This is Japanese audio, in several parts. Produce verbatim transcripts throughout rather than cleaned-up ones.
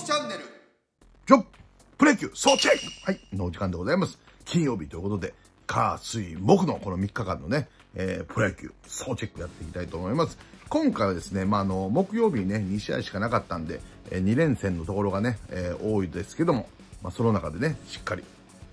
キチャンネルジョップレイ級総チェック、はい、のお時間でございます。金曜日ということで、火水木のこのみっかかんのね、えー、プロ野球総チェックやっていきたいと思います。今回はですね、まあ、あの木曜日にねにしあいしかなかったんで、えー、にれんせんのところがね、えー、多いですけども、まあ、その中でねしっかり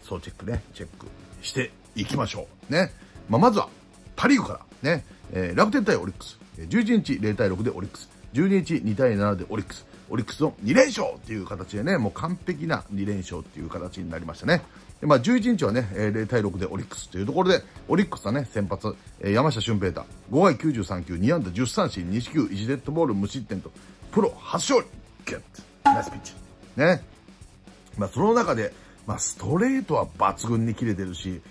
総チェックねチェックしていきましょうね。まあ、まずはパ・リーグからね、えー、楽天対オリックス、じゅういちにちゼロたいろくでオリックス、じゅうににちにたいななでオリックス、オリックスのにれんしょうっていう形でね、もう完璧なにれんしょうっていう形になりましたね。で、まあ、じゅういちにちはね、ゼロたいろくでオリックスというところで、オリックスはね、先発、山下俊平太、ごかいきゅうじゅうさんきゅう、にあんだ、じゅうさんしん、にしきゅう、いちデッドボール、無失点と、プロ初勝利、ゲッツ、ナイスピッチ。ね。まあ、その中で、まあ、ストレートは抜群に切れてるし、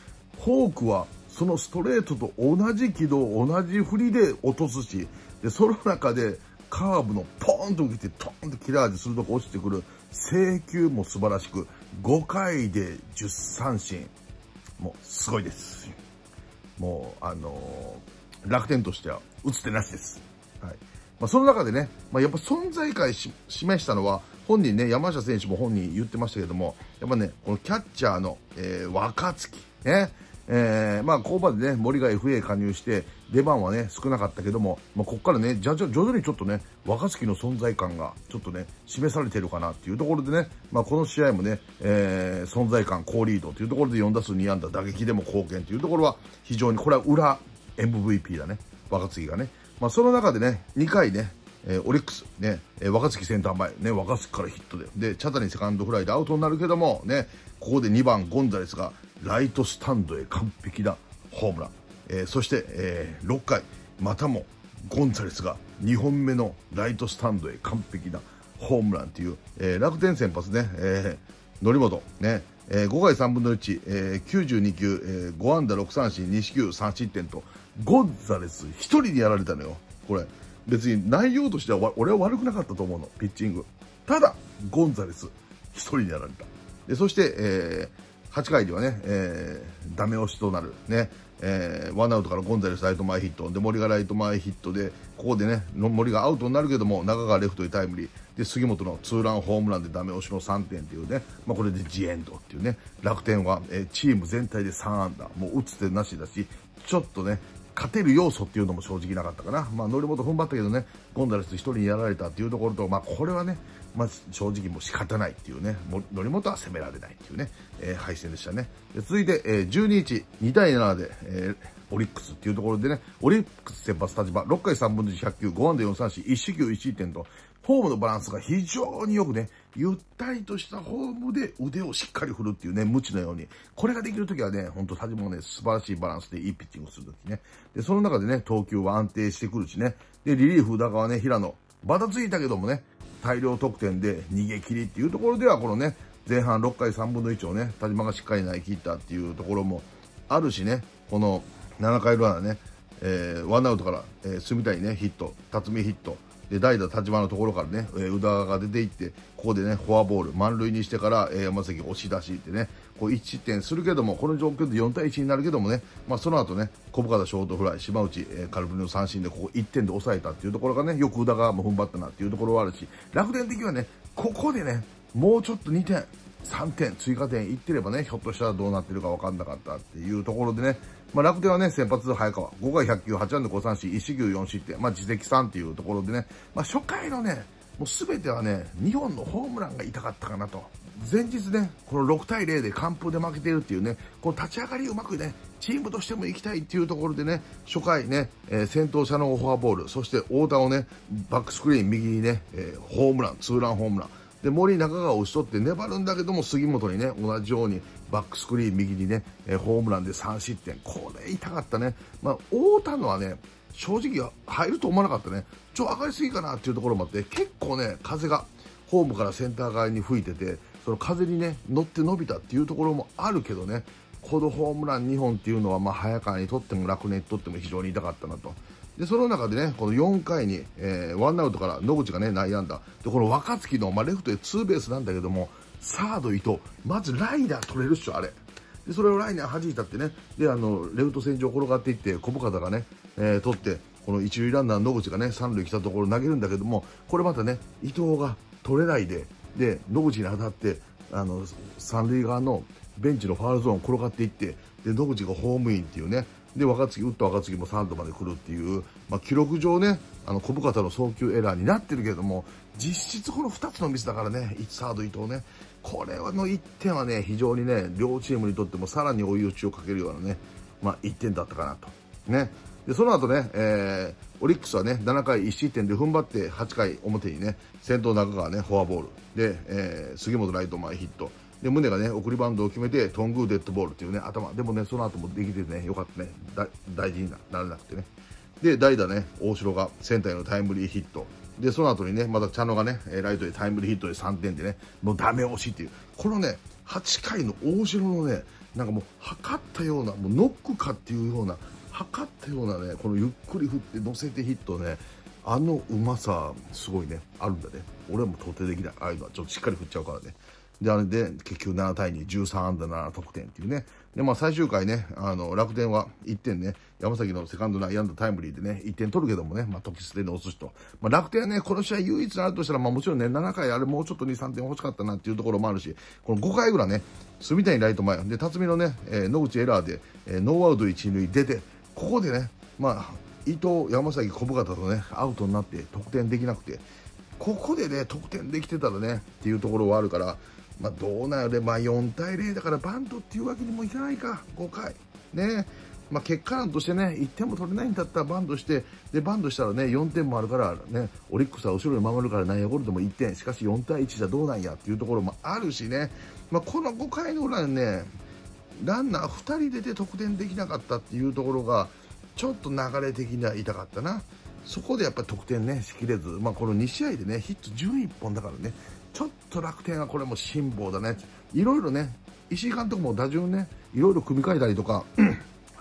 フォークは、そのストレートと同じ軌道、同じ振りで落とすし、で、その中で、カーブのポーンと受けて、トーンと切れ味鋭く落ちてくる制球も素晴らしく、ごかいでじゅうさんしん。もう、すごいです。もう、あのー、楽天としては打つ手なしです。はい。まあ、その中でね、まあ、やっぱ存在感し示したのは、本人ね、山下選手も本人言ってましたけども、やっぱね、このキャッチャーの、えー、若月、ね、えー、まあ、ここまでね、森が エフエー 加入して、出番はね、少なかったけども、まあ、ここからね、じゃ、徐々にちょっとね、若月の存在感が、ちょっとね、示されてるかなっていうところでね、まあ、この試合もね、えー、存在感、好リードというところでよんだすうにあんだ、打撃でも貢献というところは、非常に、これは裏 エムブイピー だね、若月がね。まあ、その中でね、にかいね、えー、オリックス、ね、えー、若月センター前、ね、若月からヒットで、で、茶谷セカンドフライでアウトになるけども、ね、ここでにばんゴンザレスが、ライトスタンドへ完璧なホームラン。えー、そして、えー、ろっかい、またもゴンザレスがにほんめのライトスタンドへ完璧なホームランという、えー、楽天先発ね、えー、則本、ね、えー、ごかいさんぶんのいち、えー、きゅうじゅうにきゅう、えー、ごあんだろくさんしん、にしきゅう、さんしってんと、ゴンザレスひとりにやられたのよ、これ。別に内容としては俺は悪くなかったと思うの、ピッチング。ただ、ゴンザレスひとりにやられた。で、そして、えーはちかいにはね、えー、ダメ押しとなる、ね、えー、ワンアウトからゴンザレスライト前ヒットで、森がライト前ヒットで、ここでね森がアウトになるけども中川レフトへタイムリーで、杉本のツーランホームランでダメ押しのさんてんというね、まあ、これでジエンドっていうね、楽天は、えー、チーム全体でさんあんだ、もう打つ手なしだし、ちょっとね勝てる要素っていうのも正直なかったかな。まあ、則本踏ん張ったけどね、ゴンザレス一人にやられたっていうところと、まあ、これはね、まあ、正直もう仕方ないっていうね、則本は攻められないっていうね、えー、敗戦でしたね。で、続いて、えー、じゅうににちにたいななで、えー、オリックスっていうところでね、オリックス先発立場、ろっかいさんぶんのいちひゃくきゅう、ごあんだよんさんしん、いちしきゅう、いちいってんと、フォームのバランスが非常によくね、ゆったりとしたフォームで腕をしっかり振るっていうね、無知のように。これができるときはね、ほんと田島もね、素晴らしいバランスでいいピッチングするときね。で、その中でね、投球は安定してくるしね。で、リリーフ宇田川ね、平野。バタついたけどもね、大量得点で逃げ切りっていうところでは、このね、前半ろっかいさんぶんのいちをね、田島がしっかり投げ切ったっていうところもあるしね、このななかい裏ね、えー、ワンアウトから、えー、住谷ね、ヒット、辰巳ヒット。で、代打、田島のところからね、えー、宇田が出ていって、ここでね、フォアボール、満塁にしてから、えー、山崎押し出しってね、こういちてんするけども、この状況でよんたいいちになるけどもね、まあ、その後ね、小深田ショートフライ、島内、えー、空振りの三振で、ここいってんで抑えたっていうところがね、よく宇田川も踏ん張ったなっていうところはあるし、楽天的にはね、ここでね、もうちょっとにてん、さんてん、追加点いってればね、ひょっとしたらどうなってるか分かんなかったっていうところでね、まあ、楽天はね、先発早川、ごかいひゃくきゅう、はちあんだごさんしん、いちしきゅうよんしってん、まあ、自責さんっていうところでね、まあ、初回のね、もうすべてはね、にほんのホームランが痛かったかなと。前日ね、このろくたいぜろで完封で負けているっていうね、この立ち上がりうまくね、チームとしても行きたいっていうところでね、初回ね、えー、先頭車のフォアボール、そして太田をね、バックスクリーン右にね、えー、ホームラン、ツーランホームラン。で、森、中川を打ち取って粘るんだけども、杉本にね、同じようにバックスクリーン右にね、えー、ホームランでさんしってん。これ痛かったね。まあ、太田のはね、正直入ると思わなかったね。ちょ、上がりすぎかなっていうところもあって、結構ね、風がホームからセンター側に吹いてて、その風にね、乗って伸びたっていうところもあるけどね、このホームランにほんっていうのは、まあ、早川にとっても楽天にとっても非常に痛かったなと。で、その中でね、このよんかいに、えー、ワンアウトから野口がね、内野安打。で、この若月の、まあ、レフトへツーベースなんだけども、サード伊藤、まずライナー取れるっしょ、あれ。で、それをライナー弾いたってね、で、あの、レフト線上転がっていって、小深田がね、えー、取って、この一塁ランナー野口がね、三塁来たところ投げるんだけども、これまたね、伊藤が取れないで、で野口に当たってあの三塁側のベンチのファウルゾーン転がっていって、で野口がホームインっていうね、で若月打った若月もサードまで来るっていう、まあ、記録上ね、あの小深田の送球エラーになってるけれども、実質このふたつのミスだからね、サード伊藤ね、これのいってんはね非常にね両チームにとってもさらに追い打ちをかけるようなね、まあ、いってんだったかなとね。でその後ね、えー、オリックスはねななかいいっしってんで踏ん張ってはちかい表にね先頭中川ねフォアボールで、えー、杉本ライト前ヒットで宗がね送りバンドを決めて頓宮デッドボールっていうね頭でもねその後もできてねよかったね、だ大事にならなくてね、で代打ね大城がセンターへのタイムリーヒットでその後にねまた茶野がねライトでタイムリーヒットでさんてんでねもうダメ押しっていう、このねはちかいの大城のねなんかもう測ったようなもうノックかっていうような測ったようなねこのゆっくり振って乗せてヒットね、あのうまさすごいねあるんだね、俺はもう到底できない、ああいうのはちょっとしっかり振っちゃうからね。であれで結局ななたいに、じゅうさんあんだななとくてんっていうね。でまあ最終回ねあの楽天はいってんね山崎のセカンド内野安打タイムリーでねいってん取るけどもね、まあ時すでにお寿司と、まあ、楽天はねこの試合唯一あるとしたら、まあ、もちろんねななかいあれもうちょっと にさんてん欲しかったなっていうところもあるし、このごかいぐらいね住谷ライト前で辰巳のね、えー、野口エラーで、えー、ノーアウトいち、にるい出て、ここでねまあ伊藤山崎小深田とねアウトになって得点できなくて、ここでね得点できてたらねっていうところはあるから。まあどうなるで、まあ、よんたいぜろだからバントっていうわけにもいかないか、ごかい、ねまあ、結果論としてねいってんも取れないんだったらバントして、でバントしたらねよんてんもあるから、ね、オリックスは後ろに守るから内野ゴールでもいってん、しかしよんたいいちじゃどうなんやっていうところもあるしね、まあ、このごかいの裏にねランナーふたり出て得点できなかったっていうところがちょっと流れ的には痛かったな。そこでやっぱり得点ねしきれず、まあ、このにしあいでねヒットじゅういっぽんだからねちょっと楽天はこれも辛抱だね。いろいろね石井監督も打順ねいろいろ組み替えたりとか上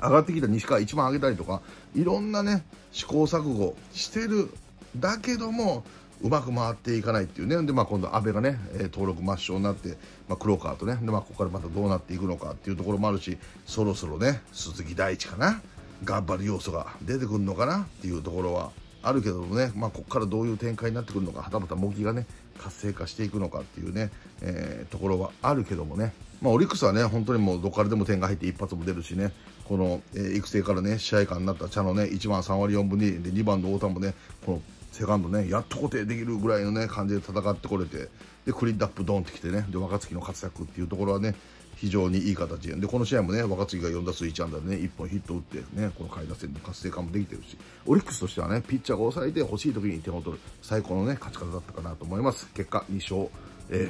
がってきた西川いちばん上げたりとかいろんなね試行錯誤してるだけどもうまく回っていかないっていうね。で、まあ、今度阿部がね登録抹消になって、まあ、黒川とねで、まあ、ここからまたどうなっていくのかっていうところもあるし、そろそろね鈴木大地かな頑張る要素が出てくるのかなっていうところはあるけどもね、まあ、ここからどういう展開になってくるのか、はたまた茂木がね活性化していくのかっていうね、えー、ところはあるけどもね、まあ、オリックスはね本当にもうどこからでも点が入って一発も出るしね、この、えー、育成からね試合間になった茶のねいちばんさんわりよんぶにりでにばんの太田もねこのセカンドねやっと固定できるぐらいのね感じで戦ってこれて、でクリッドアップドンってきてね、で若月の活躍っていうところはね非常にいい形で、でこの試合もね若月がよんだすういちあんだでねいっぽんヒット打ってねこの下位打線の活性化もできてるし、オリックスとしてはねピッチャーが抑えて欲しい時に点を取る最高のね勝ち方だったかなと思います。結果にしょう、えー、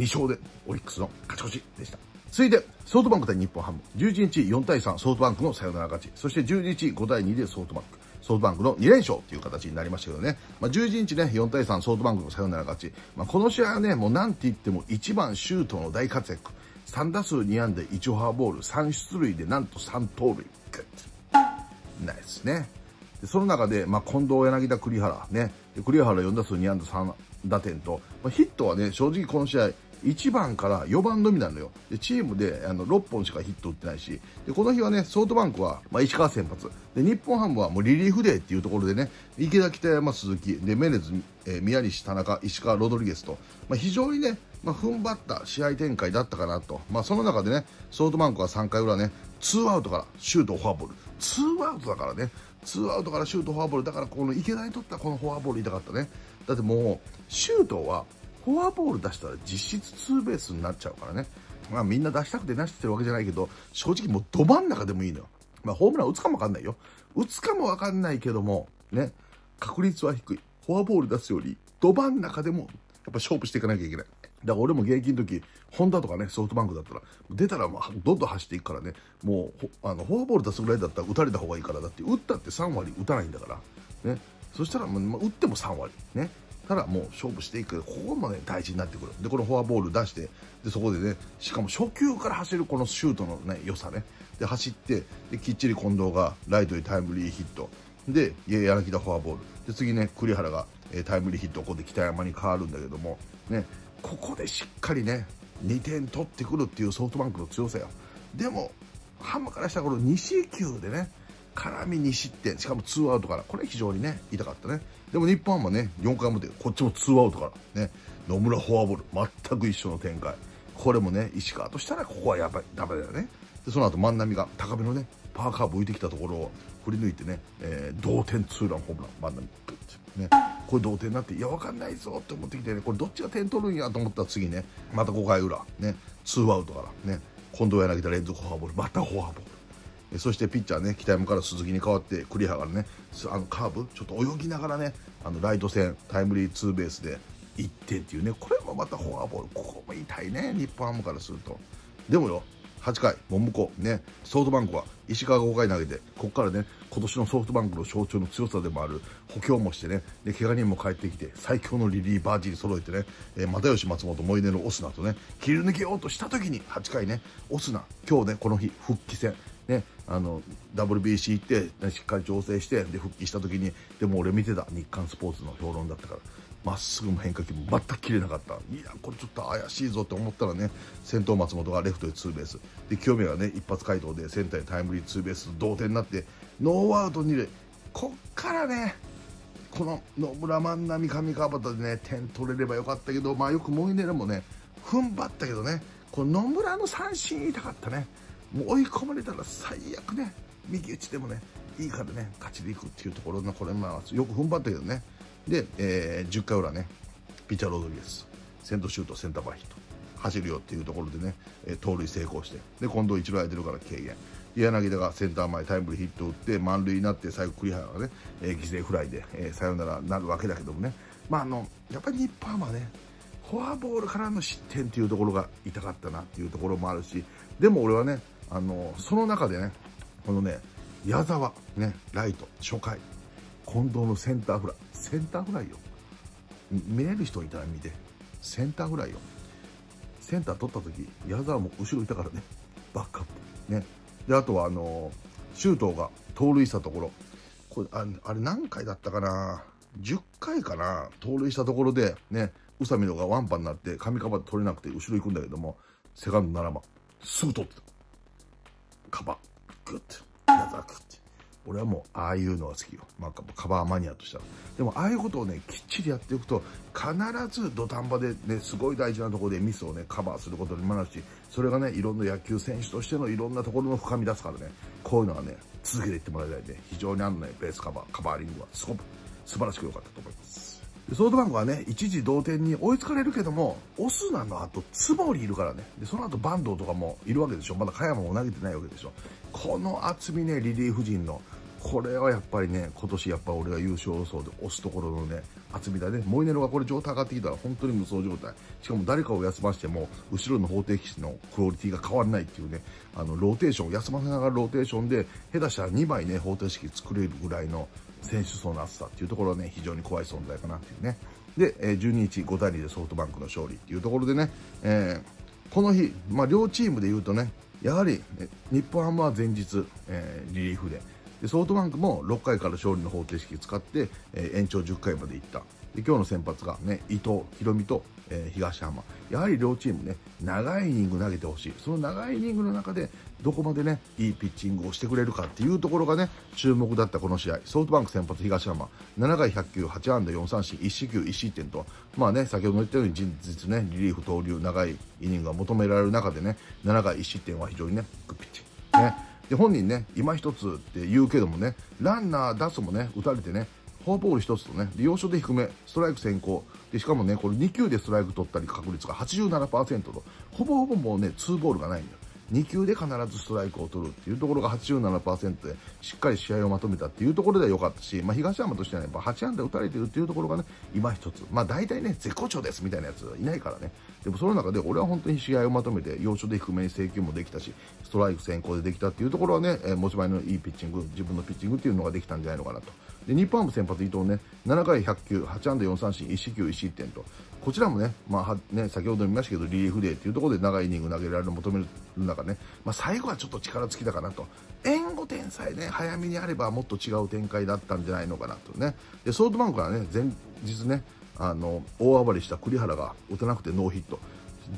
にしょうでオリックスの勝ち越しでした。続いてソフトバンク対日本ハム、じゅういちにちよんたいさんソフトバンクのサヨナラ勝ち、そしてじゅうににちごたいにでソフトバンクソフトバンクのにれんしょうという形になりましたけどね、まあ、じゅういちにちねよんたいさんソフトバンクのサヨナラ勝ち、まあ、この試合はねもうなんて言ってもいちばんシュートの大活躍、さんだすうにあんだいちフォアボールさんしゅつるいでなんとさんとうるいないですね。でその中で、まあ、近藤、柳田、栗原ねで栗原よんだすうにあんださんだてんと、まあ、ヒットはね正直この試合いちばんからよばんのみなのよ。でチームであのろっぽんしかヒット打ってないし、でこの日はねソフトバンクは、まあ、石川先発で日本ハムはもうリリーフデーっていうところでね池田、北山、鈴木でメネズ、えー、宮西、田中、石川、ロドリゲスと、まあ、非常にね、まあ、踏ん張った試合展開だったかなと、まあ、その中でねソフトバンクはさんかいうらねツーアウトからシュートフォアボール、ツーアウトだからねツーアウトからシュートフォアボールだから、この池田にとったこのフォアボール痛かったね。だってもうシュートはフォアボール出したら実質ツーベースになっちゃうからね、まあ、みんな出したくて出してるわけじゃないけど正直もうど真ん中でもいいのよ、まあ、ホームラン打つかも分かんないよ、打つかも分かんないけどもね確率は低い、フォアボール出すよりど真ん中でもやっぱ勝負していかなきゃいけない。だから俺も現役の時ホンダとかねソフトバンクだったら出たらもうどんどん走っていくからね、もうあのフォアボール出すぐらいだったら打たれた方がいいから、だって打ったってさんわり打たないんだからね、そしたらもう打ってもさんわりねただもう勝負していく、ここもね大事になってくる。でこのフォアボール出して、でそこでねしかも初球から走るこのシュートのね良さねで走って、できっちり近藤がライトにタイムリーヒットで柳田フォアボールで次ね栗原が、えー、タイムリーヒットをここで北山に変わるんだけどもね、ここでしっかりねにてん取ってくるっていうソフトバンクの強さよ。でもハムからしたらこのにしきゅうでね絡みにしってん、しかもツーアウトから、これ非常にね痛かったね。でも日本ハムねよんかい表、こっちもツーアウトからね、野村フォアボール、全く一緒の展開。これもね石川としたらここはやっぱりダメだよね。でその後万波が高めのねパーカーブ浮いてきたところを振り抜いてね、えー、同点ツーランホームラン、万波グッてね、これ同点になって、いや分かんないぞって思ってきてね、これどっちが点取るんやと思ったら次ねまたごかいうらねツーアウトからね近藤柳田連続フォアボール、またフォアボール。そしてピッチャーね北山から鈴木に代わって栗原がねあのカーブちょっと泳ぎながらねあのライト線タイムリーツーベースでいってんっていうね、これもまたフォアボール、ここも痛いね日本ハムからすると。でもよはちかいもむこね、ソフトバンクは石川がごかい投げて、ここからね今年のソフトバンクの象徴の強さでもある補強もしてね、で怪我人も帰ってきて最強のリリーバー陣揃えてね、えー、又吉松本モイネのオスナとね切り抜けようとした時にはちかいねオスナ今日ねこの日復帰戦ね、あの ダブリュービーシー 行って、ね、しっかり調整してで復帰した時に、でも俺見てた日刊スポーツの評論だったから、まっすぐも変化球も全く切れなかった。いやこれちょっと怪しいぞって思ったらね先頭松本がレフトへツーベースで、清宮がね一発回答でセンターへタイムリーツーベース同点になってノーアウトにるい、こっからねこの野村万波上川端でね点取れればよかったけど、まあよくモイネルもね踏ん張ったけどね、この野村の三振痛かったね。もう追い込まれたら最悪ね右打ちでもねいいからね勝ちでいくっていうところの、これまあよく踏ん張ったけどね。で、えー、じゅっかいうらねピッチャーロドリゲス先頭シュートセンターバーヒット走るよっていうところでね、えー、盗塁成功して、で今度一塁空いてるから軽減、柳田がセンター前タイムリーヒット打って満塁になって、最後栗原がね、えー、犠牲フライで、えー、サヨナラなるわけだけどもね、まああのやっぱり日本はねフォアボールからの失点っていうところが痛かったなっていうところもあるし、でも俺はねあのその中でねこのね矢澤ねライト初回近藤のセンターフライ、センターフライよ、見れる人いたら見て、センターフライよ、センター取った時矢澤も後ろいたからねバックアップね。であとはあの周東が盗塁したところ、これ あ, あれ何回だったかな、じゅっかいかな、盗塁したところでね宇佐美のがワンパンになって上カバー取れなくて後ろ行くんだけども、セカンドななばんすぐ取ってたカバーグッて矢沢グッて、俺はもうああいうのが好きよ、まあ、カバーマニアとしたら。でもああいうことをねきっちりやっていくと必ず土壇場でねすごい大事なところでミスをねカバーすることにもなるし、それがねいろんな野球選手としてのいろんなところの深み出すからね、こういうのはね続けていってもらいたいね。非常にあのねベースカバーカバーリングはすごく素晴らしく良かったと思います。でソフトバンクはね一時同点に追いつかれるけども、オスナの後つぼりいるからね、でその後バンドとかもいるわけでしょ、まだ加山も投げてないわけでしょ、この厚みねリリーフ陣の、これはやっぱりね今年やっぱ俺が優勝予想で押すところのね厚みだね。モイネロがこれ状態上がってきたら本当に無双状態、しかも誰かを休ましても後ろの方程式のクオリティが変わらないっていうね、あのローテーション休ませながらローテーションで下手したらにまいね方程式作れるぐらいの選手層の厚さっていうところはね非常に怖い存在かなっていうね。でじゅうににちごたいにでソフトバンクの勝利っていうところでね、えー、この日、まあ、両チームでいうとねやはり日本ハムは前日、えー、リリーフで。でソフトバンクもろっかいから勝利の方程式使って、えー、延長じゅっかいまでいった。で今日の先発が、ね、伊藤大海と、えー、東浜、やはり両チームね長いイニング投げてほしい、その長いイニングの中でどこまでねいいピッチングをしてくれるかっていうところがね注目だったこの試合。ソフトバンク先発東浜ななかいひゃっきゅう、はちあんだよんさんしん、いちしきゅういちしってんと、まあね先ほども言ったように実質ねリリーフ投入長いイニングが求められる中でねななかいいっしってんは非常にねグッピッチね。で本人ね、今一つって言うけどもね、ランナー出すもね、打たれてね、フォアボール一つとね、で要所で低め、ストライク先行、でしかもね、これにきゅうでストライク取ったり確率が はちじゅうななパーセント と、ほぼほぼもうね、ツーボールがないんだよ。にきゅうで必ずストライクを取るっていうところが はちじゅうななパーセント でしっかり試合をまとめたっていうところでは良かったし、まあ、東山としては、ね、はちあんだ打たれてるっていうところがね今一つ、まあ、大体ね絶好調ですみたいなやつはいないからね。でもその中で俺は本当に試合をまとめて要所で低めに制球もできたしストライク先行でできたっていうところはね、えー、持ち前のいいピッチング、自分のピッチングっていうのができたんじゃないのかなと。で日本ハム先発伊藤ねななかいひゃっきゅう、はちあんだよんさんしん、いちしきゅういちしってんと、こちらもね,、まあ、はね先ほど見ましたけどリリーフデーっていうところで長いイニング投げられるのを求める中ね、まあ、最後はちょっと力尽きたかなと。援護点さえね早めにあればもっと違う展開だったんじゃないのかなとね。でソフトバンクはね前日ねあの大暴れした栗原が打たなくてノーヒット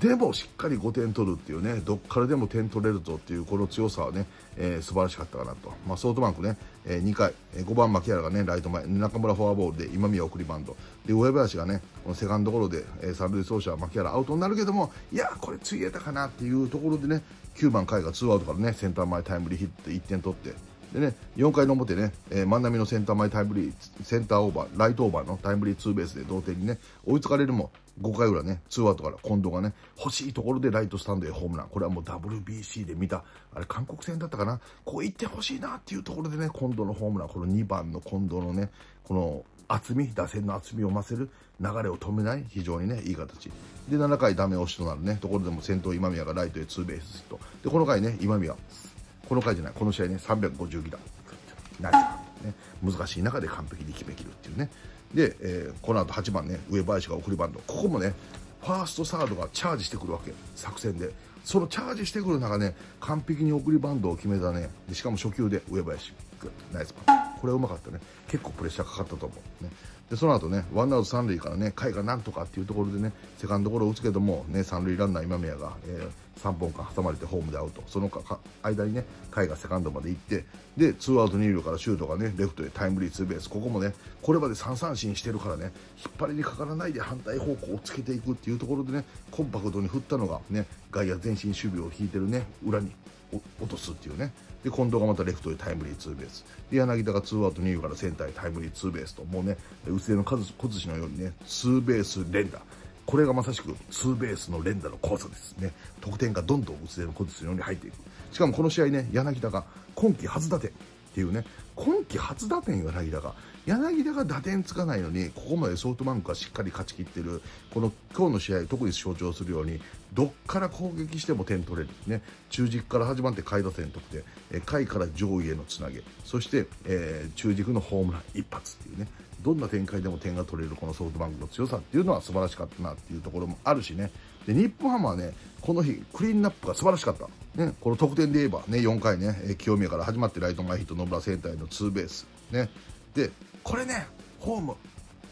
でもしっかりごてん取るっていうね、どっからでも点取れるぞっていうこの強さはね、えー、素晴らしかったかなと。まあ、ソフトバンクね、えー、にかい、ごばん牧原がねライト前、中村フォアボールで今宮送りバントで、上林がねこのセカンドゴロで、えー、三塁走者は牧原アウトになるけども、いやこれついえたかなっていうところでね、きゅうばん甲斐がツーアウトからねセンター前タイムリーヒットでいってん取って、でね、よんかいの表ね、えー、万波のセンター前タイムリー、センターオーバー、ライトオーバーのタイムリーツーベースで同点にね、追いつかれるも、ごかい裏ね、ツーアウトから近藤がね、欲しいところでライトスタンドへホームラン。これはもう ダブリュービーシー で見た、あれ韓国戦だったかな、こういってほしいなっていうところでね、近藤のホームラン、このにばんの近藤のね、この厚み、打線の厚みを増せる、流れを止めない、非常にね、いい形。で、ななかいダメ押しとなるね、ところでも先頭今宮がライトへツーベースヒット。で、この回ね、今宮、この回じゃない、この試合ね、さんびゃくごじゅうぎだん、ナイス、ね、難しい中で完璧に決めきるっていうね。で、えー、この後はちばんね、上林が送りバント、ここもね、ファースト、サードがチャージしてくるわけ、作戦で、そのチャージしてくる中ね、完璧に送りバントを決めたね、でしかも初球で上林、ナイスパン、これはうまかったね、結構プレッシャーかかったと思う、ね。でその後ね、ワンアウト三塁からね、甲斐がなんとかっていうところでね、セカンドゴロを打つけども、ね、三塁ランナー今宮が、えー、さんぼんかん挟まれてホームでアウト、そのかか間にね、甲斐がセカンドまで行って、で、ツーアウト二塁からシュートがね、レフトへタイムリーツーベース、ここもね、これまでさん三振してるからね、引っ張りにかからないで反対方向をつけていくっていうところでね、コンパクトに振ったのがね、外野前進守備を引いてるね、裏に落とすっていうね。で、近藤がまたレフトへタイムリーツーベース。で、柳田がツーアウト二塁からセンターへタイムリーツーベースと、もうね、うつれの数小槌のようにね、ツーベース連打。これがまさしくツーベースの連打の怖さですね。得点がどんどんうつれの小槌のように入っていく。しかもこの試合ね、柳田が今季初打点っていうね、今季初打点柳田が。柳田が打点つかないのに、ここまでソフトバンクがしっかり勝ちきってる、この今日の試合、特に象徴するように、どっから攻撃しても点取れる、ね、中軸から始まって下位打線得点、下位から上位へのつなげ、そして、えー、中軸のホームラン一発っていうね、どんな展開でも点が取れる、このソフトバンクの強さっていうのは素晴らしかったなっていうところもあるしね、で日本ハムはね、この日、クリーンナップが素晴らしかった、ね、この得点で言えば、ね、よんかいね、清宮から始まってライト前ヒット、野村センターへのツーベース。ねでこれね、ホーム、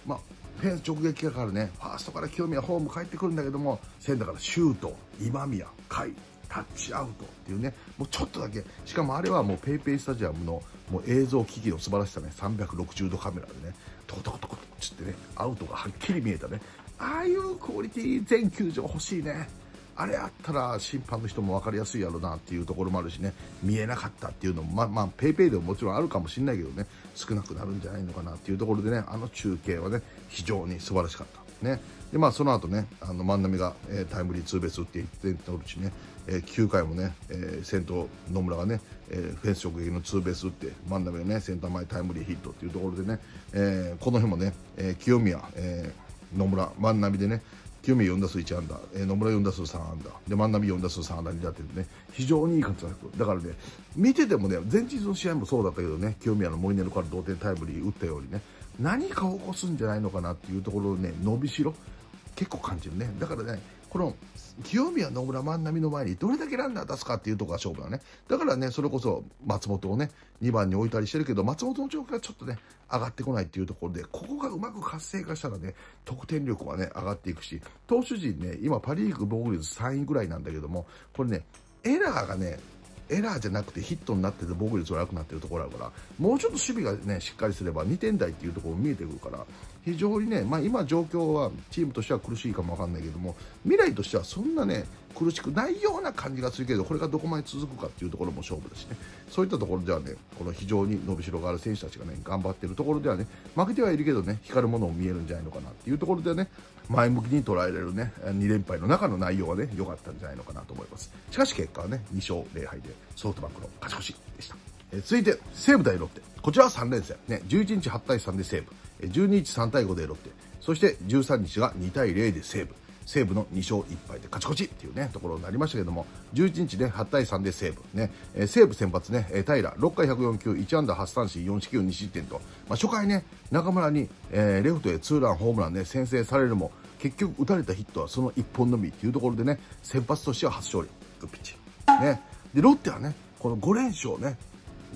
まあ、フェンス直撃がかかるね、ファーストから清宮、ホーム帰ってくるんだけども、センターからシュート、今宮、甲斐、タッチアウトっていうね、もうちょっとだけ、しかもあれはもう ペイペイ スタジアムのもう映像機器の素晴らしさね、さんびゃくろくじゅうどカメラでね、トコトコトコトコっつってね、アウトがはっきり見えたね、ああいうクオリティ全球場欲しいね。あれあったら審判の人も分かりやすいやろなっていうところもあるしね、見えなかったっていうのも、まあまあ、ペイペイでももちろんあるかもしれないけどね、少なくなるんじゃないのかなっていうところでね、あの中継はね、非常に素晴らしかった。ね。で、まあ、その後ね、あの万波が、えー、タイムリーツーベース打っていってん取るしね、えー、きゅうかいもね、えー、先頭野村がね、えー、フェンス直撃のツーベース打って、万波がね、センター前タイムリーヒットっていうところでね、えー、この日もね、えー、清宮、えー、野村、万波でね、清宮よんだすういちあんだ、えー、野村よんだすうさんあんだ、で万波よんだすうさんあんだになってるね、非常にいい活躍だからね、見ててもね、前日の試合もそうだったけどね、清宮のモイネルから同点タイムリー打ったようにね、何か起こすんじゃないのかなっていうところをね、伸びしろ、結構感じるね、だからね、この清宮、野村、万波の前にどれだけランナー出すかっていうところが勝負だね、だからね、それこそ松本をね、にばんに置いたりしてるけど、松本の状況がちょっとね、上がってこないっていうところで、ここがうまく活性化したらね、得点力はね、上がっていくし、投手陣ね、今、パ・リーグ防御率さんいぐらいなんだけども、これね、エラーがね、エラーじゃなくてヒットになってて防御率が悪くなってるところあるから、もうちょっと守備がね、しっかりすればにてんだいっていうところも見えてくるから、非常にね、まあ今状況はチームとしては苦しいかもわかんないけども、未来としてはそんなね、苦しくないような感じがするけど、これがどこまで続くかっていうところも勝負だしね、そういったところではね、この非常に伸びしろがある選手たちがね、頑張ってるところではね、負けてはいるけどね、光るものも見えるんじゃないのかなっていうところではね、前向きに捉えられるね、にれんぱいの中の内容はね、良かったんじゃないのかなと思います。しかし結果はね、にしょうぜろはいでソフトバンクの勝ち越しでした。えー、続いて、西武対ロッテ。こちらはさんれんせん。ね、じゅういちにちはちたいさんで西武。じゅうににちさんたいごでロッテ。そしてじゅうさんにちがにたいぜろで西武。西武のにしょういっぱいで勝ち越しっていうね、ところになりましたけども、じゅういちにちで、ね、はちたいさんで西武、ね、えー、西武先発ね、えー、平、ろっかいひゃくよんきゅう、いちあんだはちさんしん、よんしきゅう、にしってんと、まあ、初回ね、中村に、えー、レフトへツーラン、ホームランで、ね、先制されるも、結局打たれたヒットはそのいっぽんのみっていうところでね、先発としては初勝利、ピッチ。ね、で、ロッテはね、このごれんしょうね、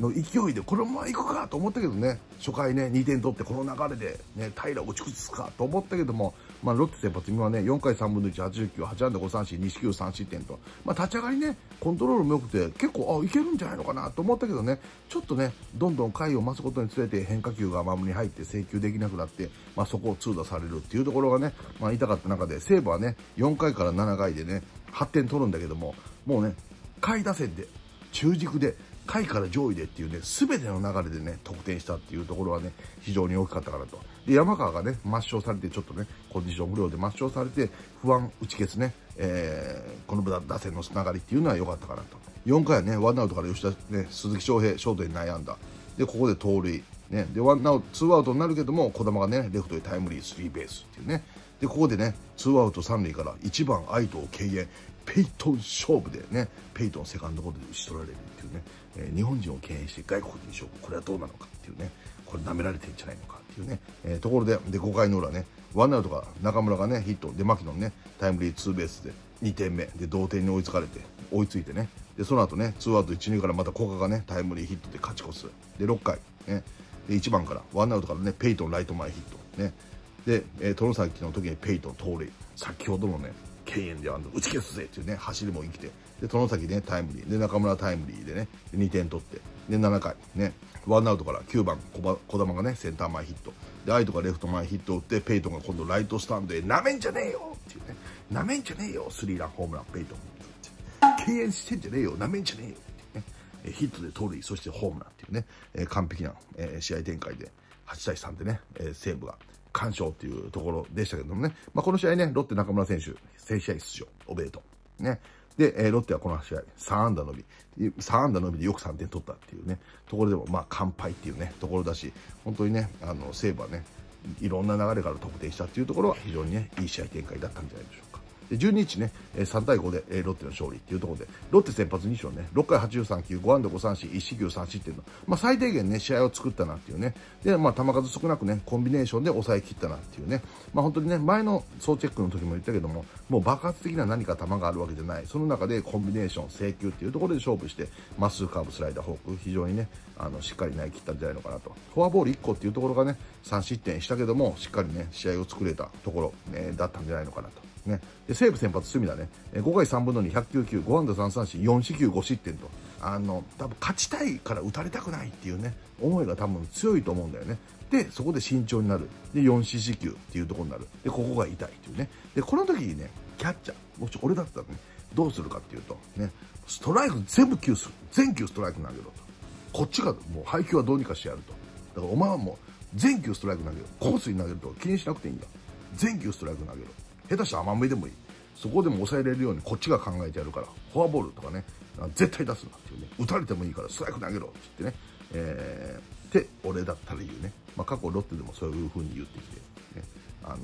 の勢いでこのまま行くかと思ったけどね、初回ねにてん取ってこの流れで、ね、平を打ち崩すかと思ったけども、まあ、ロッテ先発今はねよんかいさんぶんのいちはちじゅうきゅうはちあんだごさんしんに四球さん失点と、まあ、立ち上がりねコントロールも良くて結構あいけるんじゃないのかなと思ったけどね、ちょっとねどんどん回を増すことにつれて変化球がマームに入って制球できなくなって、まあ、そこを痛打されるっていうところがね、まあ、痛かった中で西武はねよんかいからななかいでねはってん取るんだけども、もうね下位打線で中軸で下位から上位でっていうね、すべての流れでね、得点したっていうところはね、非常に大きかったからと。で、山川がね、抹消されて、ちょっとね、コンディション不良で抹消されて、不安打ち消すね、えー、この打線のつながりっていうのは良かったかなと。よんかいはね、ワンアウトから吉田、ね、鈴木翔平、ショートに悩んだ。で、ここで盗塁。ね、で、ワンアウト、ツーアウトになるけども、児玉がね、レフトへタイムリー、スリーベースっていうね。で、ここでね、ツーアウト三塁からいちばん愛斗を敬遠。ペイトン勝負でね、ペイトンセカンドゴロで打ち取られるっていうね、えー、日本人を敬遠して外国人勝負、これはどうなのかっていうね、これ舐められてんじゃないのかっていうね、えー、ところで、で、ごかいの裏ね、ワンアウトが中村がね、ヒット、で、牧野のね、タイムリーツーベースでにてんめ、で、同点に追いつかれて、追いついてね、で、その後ね、ツーアウトいち、にからまた古賀がね、タイムリーヒットで勝ち越す。で、ろっかい、ね、で、いちばんから、ワンアウトからね、ペイトンライト前ヒット、ね、で、えー、外崎の時にペイトン盗塁、先ほどのね、敬遠では打ち消すぜっていうね、走りも生きて、で、外崎ね、タイムリー、で、中村タイムリーでね、でにてん取って、で、ななかい、ね、ワンアウトからきゅうばん、児玉がね、センター前ヒット、で、愛斗がレフト前ヒットを打って、ペイトンが今度ライトスタンドへ、なめんじゃねえよっていうね、なめんじゃねえよ、スリーランホームラン、ペイトン。敬遠してんじゃねえよ、なめんじゃねえよっていうね、ヒットで盗塁、そしてホームランっていうね、えー、完璧な、えー、試合展開で、はちたいさんでね、えー、西武が、完勝っていうところでしたけどもね。まあ、この試合ね、ロッテ中村選手、正試合出場、おべえと。ね。で、えー、ロッテはこの試合、さんあんだ伸び。さんあんだ伸びでよくさんてん取ったっていうね、ところでも、まあ、完敗っていうね、ところだし、本当にね、あの、西武はね、いろんな流れから得点したっていうところは、非常にね、いい試合展開だったんじゃないでしょうか。で、じゅうににちね、さんたいごでロッテの勝利っていうところで、ロッテ先発にしょうね、ろっかいはちじゅうさんきゅう、ごあんだごさんしん、いちしきゅうさんしってんの、まあ、最低限ね、試合を作ったなっていうね、で、まあ、球数少なくね、コンビネーションで抑え切ったなっていうね、まあ、本当にね、前の総チェックの時も言ったけども、もう爆発的な何か球があるわけじゃない、その中でコンビネーション、制球っていうところで勝負して、まっすぐカーブ、スライダー、フォーク、非常にね、あの、しっかり投げ切ったんじゃないのかなと。フォアボールいっこっていうところがね、さんしってんしたけども、しっかりね、試合を作れたところ、ね、だったんじゃないのかなと。ね、で西武先発、隅田ね、ごかいさんぶんのに、ひゃくきゅうきゅう、ごあんださんさんしん、よんしきゅう、ごしってんと、あの多分勝ちたいから打たれたくないっていうね、思いが多分強いと思うんだよね。で、そこで慎重になる。で、よんししきゅうっていうところになる。で、ここが痛いっていうね。で、この時にね、キャッチャー、もし俺だったらね、どうするかっていうと、ね、ストライク全部球する。全球ストライク投げろと。こっちが、もう配球はどうにかしてやると。だからお前はもう、全球ストライク投げろ。コースに投げると気にしなくていいんだ。全球ストライク投げろ。下手したら甘めでもいい。そこでも抑えれるようにこっちが考えてやるから、フォアボールとかね、絶対出すなっていうね、打たれてもいいからストライク投げろって言ってね、えー、って俺だったら言うね。まあ、過去ロッテでもそういう風に言ってきて、ね、あの、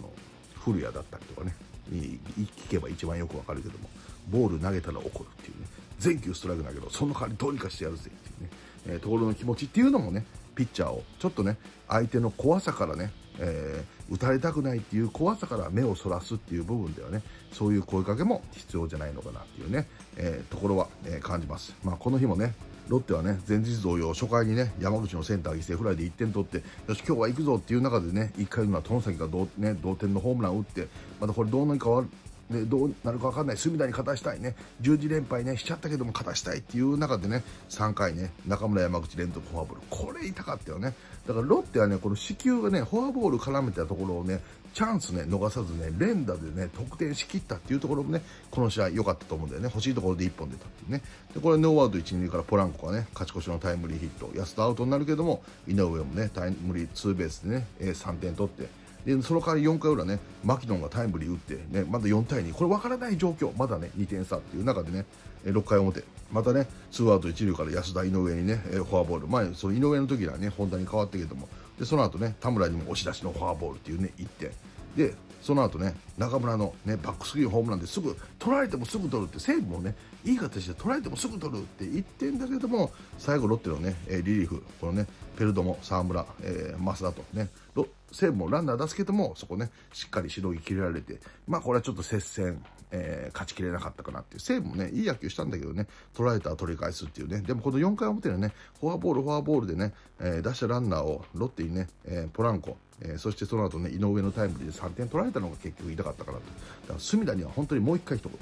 古谷だったりとかね、聞けば一番よくわかるけども、ボール投げたら怒るっていうね、全球ストライク投げろ、その代わりどうにかしてやるぜっていうね、えー、ところの気持ちっていうのもね、ピッチャーをちょっとね、相手の怖さからね、えー、打たれたくないっていう怖さから目をそらすっていう部分ではね、そういう声かけも必要じゃないのかなっていうね、えー、ところは、えー、感じます。まあ、この日もね、ロッテはね、前日同様初回にね、山口のセンター犠牲フライでいってん取って、よし今日は行くぞっていう中でね、いっかいのは外崎が同、ね、同点のホームランを打って、またこれどうなるかはでどうなるか分かんない、隅田に勝たしたいね、じゅうじれんぱいねしちゃったけども勝たしたいっていう中でね、さんかいね、中村、山口連続フォアボール、これ痛かったよね。だからロッテはね、この四球がね、フォアボール絡めたところをね、チャンスね、逃さずね、連打でね、得点しきったっていうところもね、この試合良かったと思うんだよね、欲しいところでいっぽん出たっていうね、でこれ、ノーアウトいち、にからポランコがね、勝ち越しのタイムリーヒット、安田アウトになるけども、井上もね、タイムリーツーベースでね、さんてん取って。でその代わりよんかい裏ね、マキノンがタイムリー打って、ね、まだよんたいに、これ分からない状況、まだね、にてんさっていう中でね、ろっかいおもて、またね、ツーアウト一塁から安田、井上にね、フォアボール、前、その井上の時にはね、本田に変わったけども、でその後ね、田村にも押し出しのフォアボールっていうね、いってん。で、その後ね、中村のね、バックスクリーンホームランですぐ、取られてもすぐ取るって、西武もね、いい形で取られてもすぐ取るって言ってんだけども、最後ロッテのね、リリーフ、このね、ペルドモ、沢村、えー、増田とね、ど西武もランナー出すけども、そこね、しっかりしのぎ切れられて、まあこれはちょっと接戦、えー、勝ちきれなかったかなっていう。西武もね、いい野球したんだけどね、捉えたら取り返すっていうね。でもこのよんかい表のね、フォアボール、フォアボールでね、えー、出したランナーをロッテにね、えー、ポランコ、えー、そしてその後ね、井上のタイムリーでさんてん取られたのが結局痛かったかなと。だから隅田には本当にもう一回一言、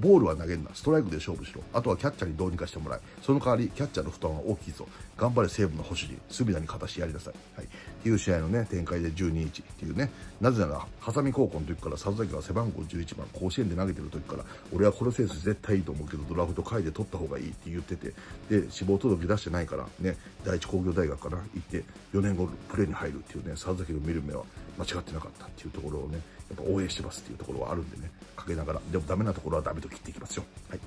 ボールは投げんな、ストライクで勝負しろ、あとはキャッチャーにどうにかしてもらい、その代わりキャッチャーの負担は大きいぞ、頑張れ西武の星に、隅田に勝たしてやりなさい、はい、っていう試合のね、展開でじゅうにたいいちっていうね。なぜなら波佐見高校の時から里崎は背番号じゅういちばん甲子園で投げてる時から、俺はこの選手絶対いいと思うけどドラフト下位で取った方がいいって言ってて、で志望届出してないからね、第一工業大学から行ってよねんごプレーに入るっていうね、里崎の見る目は間違ってなかったっていうところをね、やっぱ応援してますっていうところはあるんでね、かけながらでもダメなところはダメと切っていきますよ。はい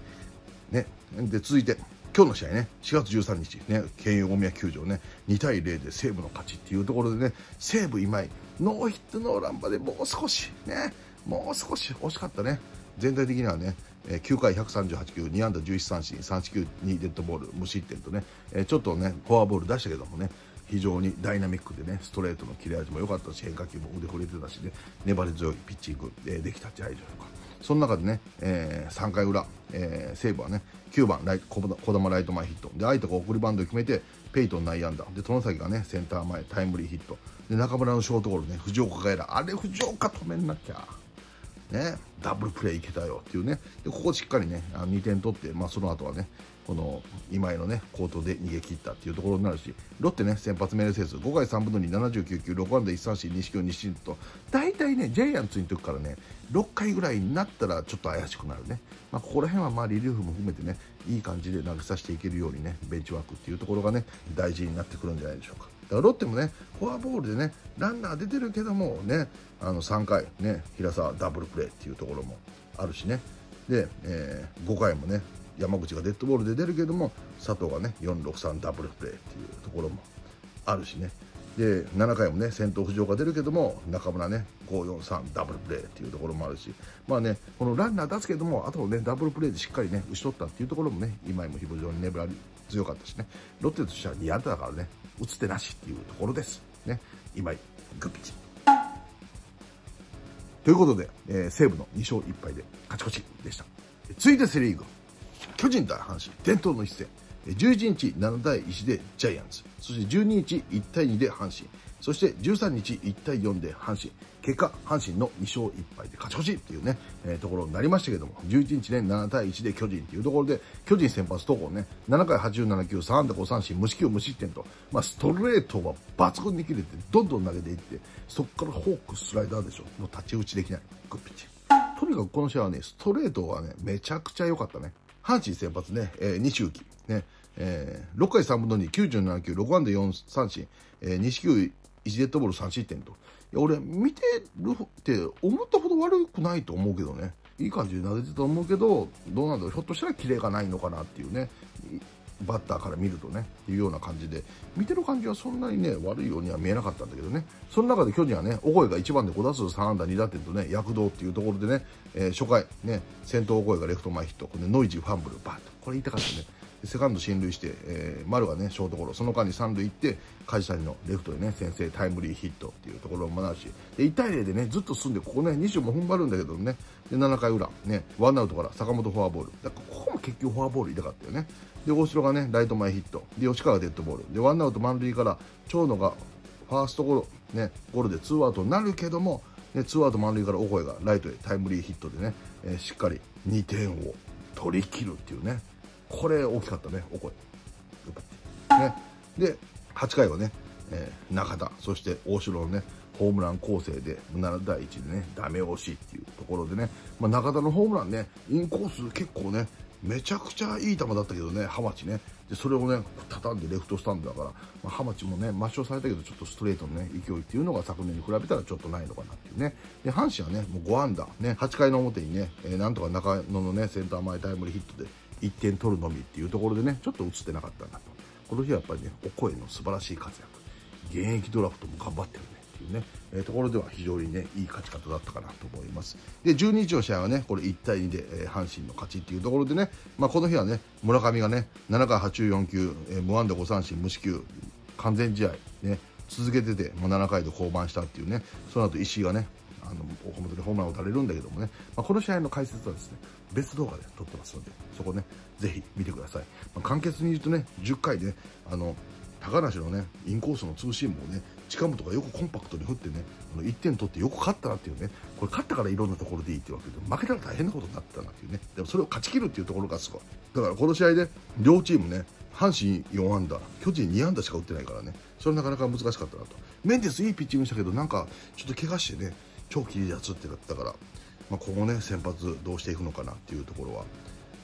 ね、で続いて今日の試合ね、しがつじゅうさんにちね、慶応大宮球場ね、にたいゼロで西武の勝ちっていうところでね、西武今井ノーヒットノーランまでもう少しね、もう少し惜しかったね。全体的にはね、きゅうかいひゃくさんじゅうはちきゅう、にあんだじゅういちさんしん、さんしきゅうにデッドボール、無失点とね、ちょっとね、フォアボール出したけどもね、非常にダイナミックでね、ストレートの切れ味も良かったし、変化球も腕振れてたしね、粘り強いピッチングできたんじゃないでしょうか。その中でね、えー、さんかいうら、えー、西武はね、きゅうばんライト児玉ライト前ヒットで、相手が送りバントを決めてペイトン内野安打で、外崎がねセンター前タイムリーヒットで、中村のショートゴロね、藤岡がエラー、あれ藤岡止めんなきゃね、ダブルプレーいけたよっていうね。でここしっかりねにてん取って、まあ、その後はねこの今井のね好投で逃げ切ったっていうところになるし、ロッテね先発命令センスごかいさんぶんのに、ななじゅうきゅうきゅう、ろくあんだいちさんしん、にしきゅうにしんと、大体ねジャイアンツの時からねろっかいぐらいになったらちょっと怪しくなるね、まあ、ここら辺はまあリリーフも含めてねいい感じで投げさせていけるようにね、ベンチワークっていうところがね大事になってくるんじゃないでしょうか。だからロッテもねフォアボールでねランナー出てるけどもね、あのさんかいね平沢ダブルプレーっていうところもあるしね、で、えー、ごかいもね山口がデッドボールで出るけども佐藤がねよんろくさんダブルプレーっていうところもあるしね、でななかいもね先頭浮上が出るけども中村ねごよんさんダブルプレーっていうところもあるし、まあねこのランナー出すけどもあとねダブルプレーでしっかりね打ち取ったっていうところもね、今井も非常に粘り強かったしね、ロッテとしてはにあんだだからね打つ手なしっていうところですね、今井グッピチということで、えー、西武のにしょういっぱいで勝ち越しでした。続いてセ・リーグ、巨人対阪神、伝統の一戦。じゅういちにちななたいいちでジャイアンツ、そしてじゅうににちいちたいにで阪神、そしてじゅうさんにちいちたいよんで阪神、結果阪神のにしょういっぱいで勝ち越しっていうね、えー、ところになりましたけども、じゅういちにちねななたいいちで巨人っていうところで、巨人先発投稿ねななかいはちじゅうななきゅう、さんあんだごさんしん、無四球無失点と、まあ、ストレートは抜群に切れてどんどん投げていって、そこからフォークスライダーでしょ、もう太刀打ちできないグッピッチ。とにかくこの試合はねストレートはねめちゃくちゃ良かったね。阪神先発ね、えー、西勇輝ね、えー、ろっかいさんぶんのに、きゅうじゅうななきゅう、ろくあんだよんさんしん、えー、にしきゅう、いちデッドボールさんしってんと、いや俺見てるって思ったほど悪くないと思うけどね、いい感じで投げてたと思うけど、どうなんだろう、ひょっとしたらキレがないのかなっていうね、バッターから見るとねいうような感じで、見てる感じはそんなにね悪いようには見えなかったんだけどね。その中で巨人はねオコエがいちばんでごだすう、さんあんだにだてんとね躍動っていうところでね、えー、初回ね先頭オコエがレフト前ヒット、これノイジーファンブルバッと、これ痛かったね。セカンド進塁して、えー、丸がねショートゴロ、その間に三塁行って梶谷のレフトでね先制タイムリーヒットっていうところもあるし、でいちたいゼロでねずっと進んで、ここねにしゅうも踏ん張るんだけどね、でななかいうらねワンアウトから坂本フォアボールだから、ここも結局フォアボール痛かったよね。で大城がねライト前ヒットで、吉川がデッドボールで、ワンアウト満塁から長野がファーストゴロねゴロでツーアウトになるけども、でツーアウト満塁からオコエがライトへタイムリーヒットでね、えー、しっかりにてんを取り切るっていうね、これ大きかったね、お声よかったね。ではちかいはね、えー、中田そして大城のねホームラン構成でななたいいちでねダメ押しっていうところでね、まあ、中田のホームランねインコース結構ねめちゃくちゃいい球だったけどね、浜地ねでそれをね畳んでレフトスタンドだから、まあ、浜地もね抹消されたけど、ちょっとストレートのね勢いっていうのが昨年に比べたらちょっとないのかなっていうね。で阪神はねもうごあんだねはちかいの表にね、えー、なんとか中野のねセンター前タイムリーヒットでいってん取るのみっていうところでね、ちょっと映ってなかったなと。この日はやっぱりねお声の素晴らしい活躍、現役ドラフトも頑張ってるねっていうね、えー、ところでは非常にねいい勝ち方だったかなと思います。でじゅうににちの試合はねこれいちたいにで、えー、阪神の勝ちっていうところでね、まあ、この日はね村上がねななかいはちじゅうよんきゅう、えー、無安打ごさんしん無四球完全試合ね、続けてて、まあ、ななかいで降板したっていうね、その後石井がね、あの岡本にホームランを打たれるんだけどもね、まあ、この試合の解説はですね別動画で撮ってますので、そこねぜひ見てください。まあ、簡潔に言うとね、じゅっかいで、ね、あの高梨のねインコースのツーシームをね近本がよくコンパクトに振ってね、あのいってん取ってよく勝ったなっていうね、これ勝ったからいろんなところでいいっていうわけで、負けたら大変なことになったなっていうね、でもそれを勝ち切るっていうところがすごい。だからこの試合で両チームね、阪神よんあんだ、巨人にあんだしか打ってないからね、それなかなか難しかったなと。メンデスいいピッチングしたけど、なんかちょっと怪我してね、長期離脱ってなったから、まあ、今後ね先発どうしていくのかなっていうところは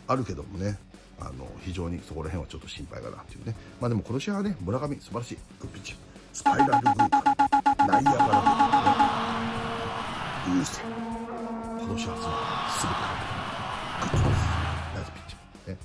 あるけどもね、あの非常にそこら辺はちょっと心配かなっていうね。まあでもこの試合はね、村上素晴らしいグッピッチ、スパイラルグーパー、内野から優勢、今年はすべて完璧、グッドです。ナイスピッチャー、ね。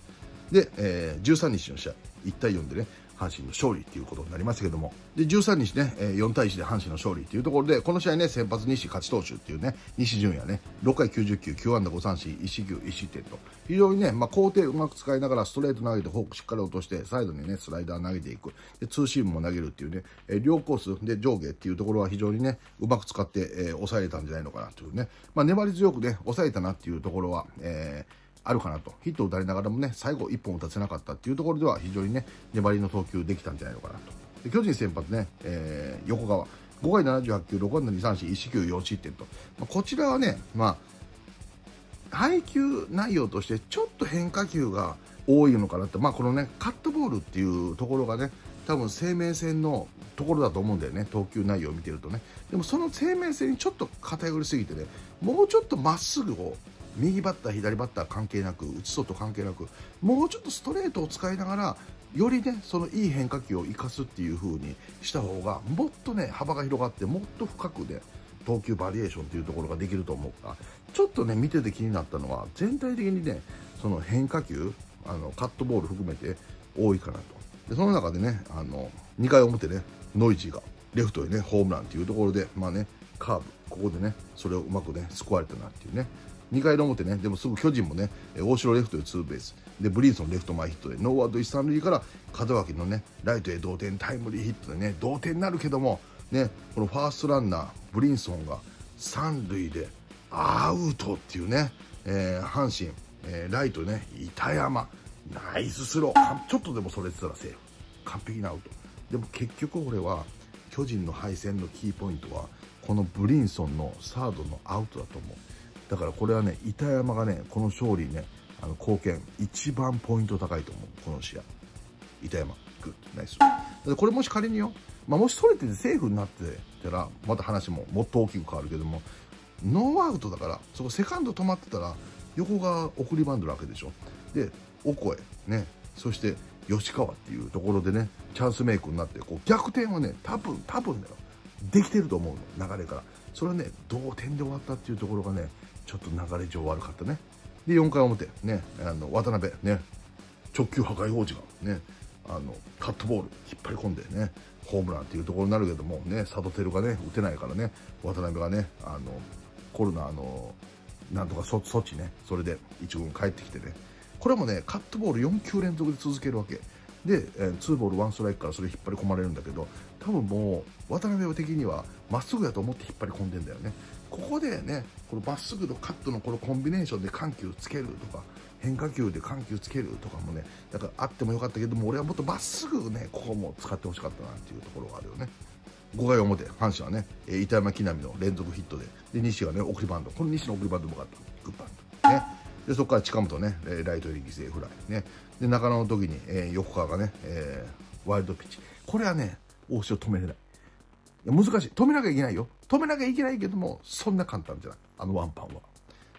で、えー、じゅうさんにちの試合いちたいよんでね阪神の勝利ということになりますけども、でじゅうさんにちねよんたいいちで阪神の勝利というところで、この試合ね先発西勝ち投手っていうね、西純也ねろっかいきゅうじゅっきゅう、きゅうあんだごさんしん、いちしきゅういちしってんと非常にね、まあ高低うまく使いながらストレート投げてフォークしっかり落として、サイドにねスライダー投げていく、でツーシームも投げるっていうね、え両コースで上下っていうところは非常にねうまく使って、えー、抑えたんじゃないのかなというね、まあ粘り強くね抑えたなっていうところは、えーあるかなと。ヒットを打たれながらもね最後いっぽん打たせなかったっていうところでは非常にね粘りの投球できたんじゃないのかなと。で巨人先発ね、えー、横川ごかいななじゅうはちきゅう、ろくあんだにさんしん、いちしきゅうよんしってんと、まあ、こちらはね、まあ、配球内容としてちょっと変化球が多いのかなと、まあ、このねカットボールっていうところがね多分生命線のところだと思うんだよね、投球内容を見てるとね。でもその生命線にちょっと偏りすぎてね、もうちょっとまっすぐを右バッター左バッター関係なく、内外関係なく、もうちょっとストレートを使いながらよりねそのいい変化球を生かすっていう風にした方が、もっとね幅が広がってもっと深くで、ね、投球バリエーションっていうところができると思うから、ちょっとね見てて気になったのは全体的にねその変化球、あのカットボール含めて多いかなと。でその中でね、あのにかいおもてねノイジーがレフトへねホームランっていうところで、まあねカーブここでねそれをうまくね救われたなっていうね。にかいのおもてね、でもすぐ巨人もね大城レフトへツーベースで、ブリーズのレフト前ヒットでノーアウトいちさんるいから門脇のねライトへ同点タイムリーヒットでね同点になるけどもね、このファーストランナーブリンソンがさんるいでアウトっていうね、えー、阪神、えー、ライトね板山ナイススロー、ちょっとでもそれってたらセーフ、完璧なアウト。でも結局俺は巨人の敗戦のキーポイントはこのブリンソンのサードのアウトだと思う。だからこれはね板山がねこの勝利ね、あの貢献一番ポイント高いと思う、この試合板山グッナイス。これもし仮によ、まあ、もし取れててセーフになってたらまた話ももっと大きく変わるけども、ノーアウトだからそこセカンド止まってたら横が送りバンドなわけでしょ。でオコエね、そして吉川っていうところでねチャンスメイクになって、こう逆転はね多分多分だよできてると思うの流れから。それはね同点で終わったっていうところがねちょっと流れ上悪かったね。でよんかいおもてね、あの渡辺ね直球破壊王子がねあのカットボール引っ張り込んでねホームランっていうところになるけどもね、佐渡輝がね打てないからね渡辺がねあのコロナのなんとか措置ね、それでいちぐん帰ってきてね、これもねカットボールよんきゅうれんぞくで続けるわけで、ツーボールワンストライクからそれ引っ張り込まれるんだけど、多分もう渡辺的にはまっすぐだと思って引っ張り込んでんだよね。ここでねこのまっすぐとカットのこのコンビネーションで緩急つけるとか変化球で緩急つけるとかもね、だからあってもよかったけども、俺はもっとまっすぐねここも使ってほしかったなっていうところがあるよね。ごかいおもて阪神はね板山木浪の連続ヒットで、で西がね送りバント、この西の送りバントもかったグッバントね。でそこから近本ねライトより犠牲フライね、で中野の時に、えー、横川がね、えー、ワイルドピッチ、これはね大城止めれない、いや難しい、止めなきゃいけないよ、止めなきゃいけないけどもそんな簡単じゃない、あのワンパンは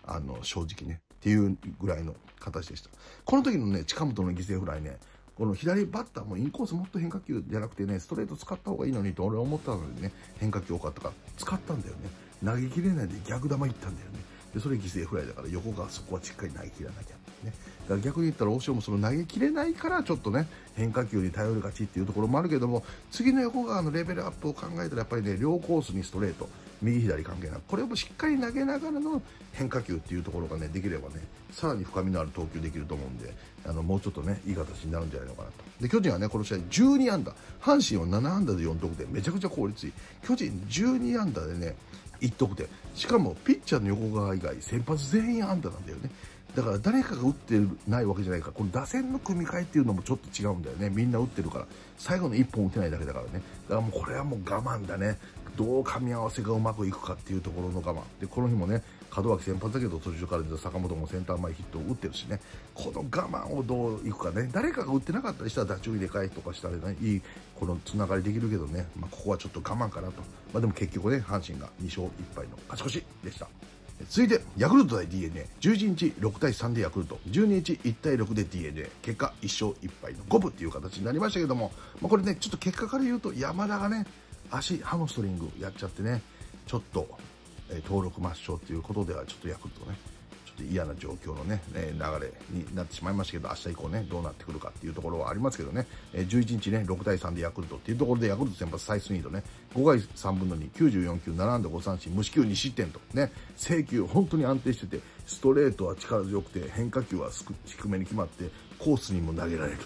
あの正直ねっていうぐらいの形でした。この時のね近本の犠牲フライね、この左バッターもインコースもっと変化球じゃなくてねストレート使った方がいいのにと俺は思ったのでね、変化球多かったから使ったんだよね、投げきれないで逆球いったんだよね。でそれ犠牲フライだから横がそこはしっかり投げ切らなきゃね。だから逆に言ったら大城もその投げきれないからちょっとね変化球に頼りがちっていうところもあるけども、次の横川のレベルアップを考えたらやっぱりね両コースにストレート右左関係なく、これをしっかり投げながらの変化球っていうところがねできればね、さらに深みのある投球できると思うんで、あのもうちょっとねいい形になるんじゃないのかなと。で巨人はねこの試合じゅうに安打、阪神をなな安打でよん得点、めちゃくちゃ効率いい。巨人じゅうに安打でねいち得点、しかもピッチャーの横川以外先発全員安打なんだよね。だから誰かが打ってないわけじゃないから、この打線の組み替えっていうのもちょっと違うんだよね。みんな打ってるから最後のいっぽん打てないだけだからね。だからもうこれはもう我慢だね。どう噛み合わせがうまくいくかっていうところの我慢で、この日もね門脇先発だけど途中から出た坂本もセンター前ヒットを打ってるしね、この我慢をどういくかね。誰かが打ってなかったりしたら打球入れ替えとかしたら、ね、いいこのつながりできるけどね、まあ、ここはちょっと我慢かなと。まあ、でも結局ね阪神がに勝いち敗の勝ち越しでした。続いてヤクルト対 ディーエヌエー、 じゅういちにちろく対さんでヤクルト、じゅうににちいち対ろくで ディーエヌエー、 結果いち勝いち敗のごぶという形になりましたけども、まあ、これねちょっと結果から言うと山田がね足ハムストリングやっちゃってね、ちょっと、えー、登録抹消ということではちょっとヤクルトねちょっと嫌な状況のね、えー、流れになってしまいましたけど、明日以降ねどうなってくるかっていうところはありますけどね、えー、じゅういちにちねろく対さんでヤクルトっていうところで、ヤクルト先発サイスニードねご回さんぶんのに、きゅうじゅうよん球なな安打ご三振、無四球に失点とね、制球本当に安定してて、ストレートは力強くて変化球は低めに決まってコースにも投げられる。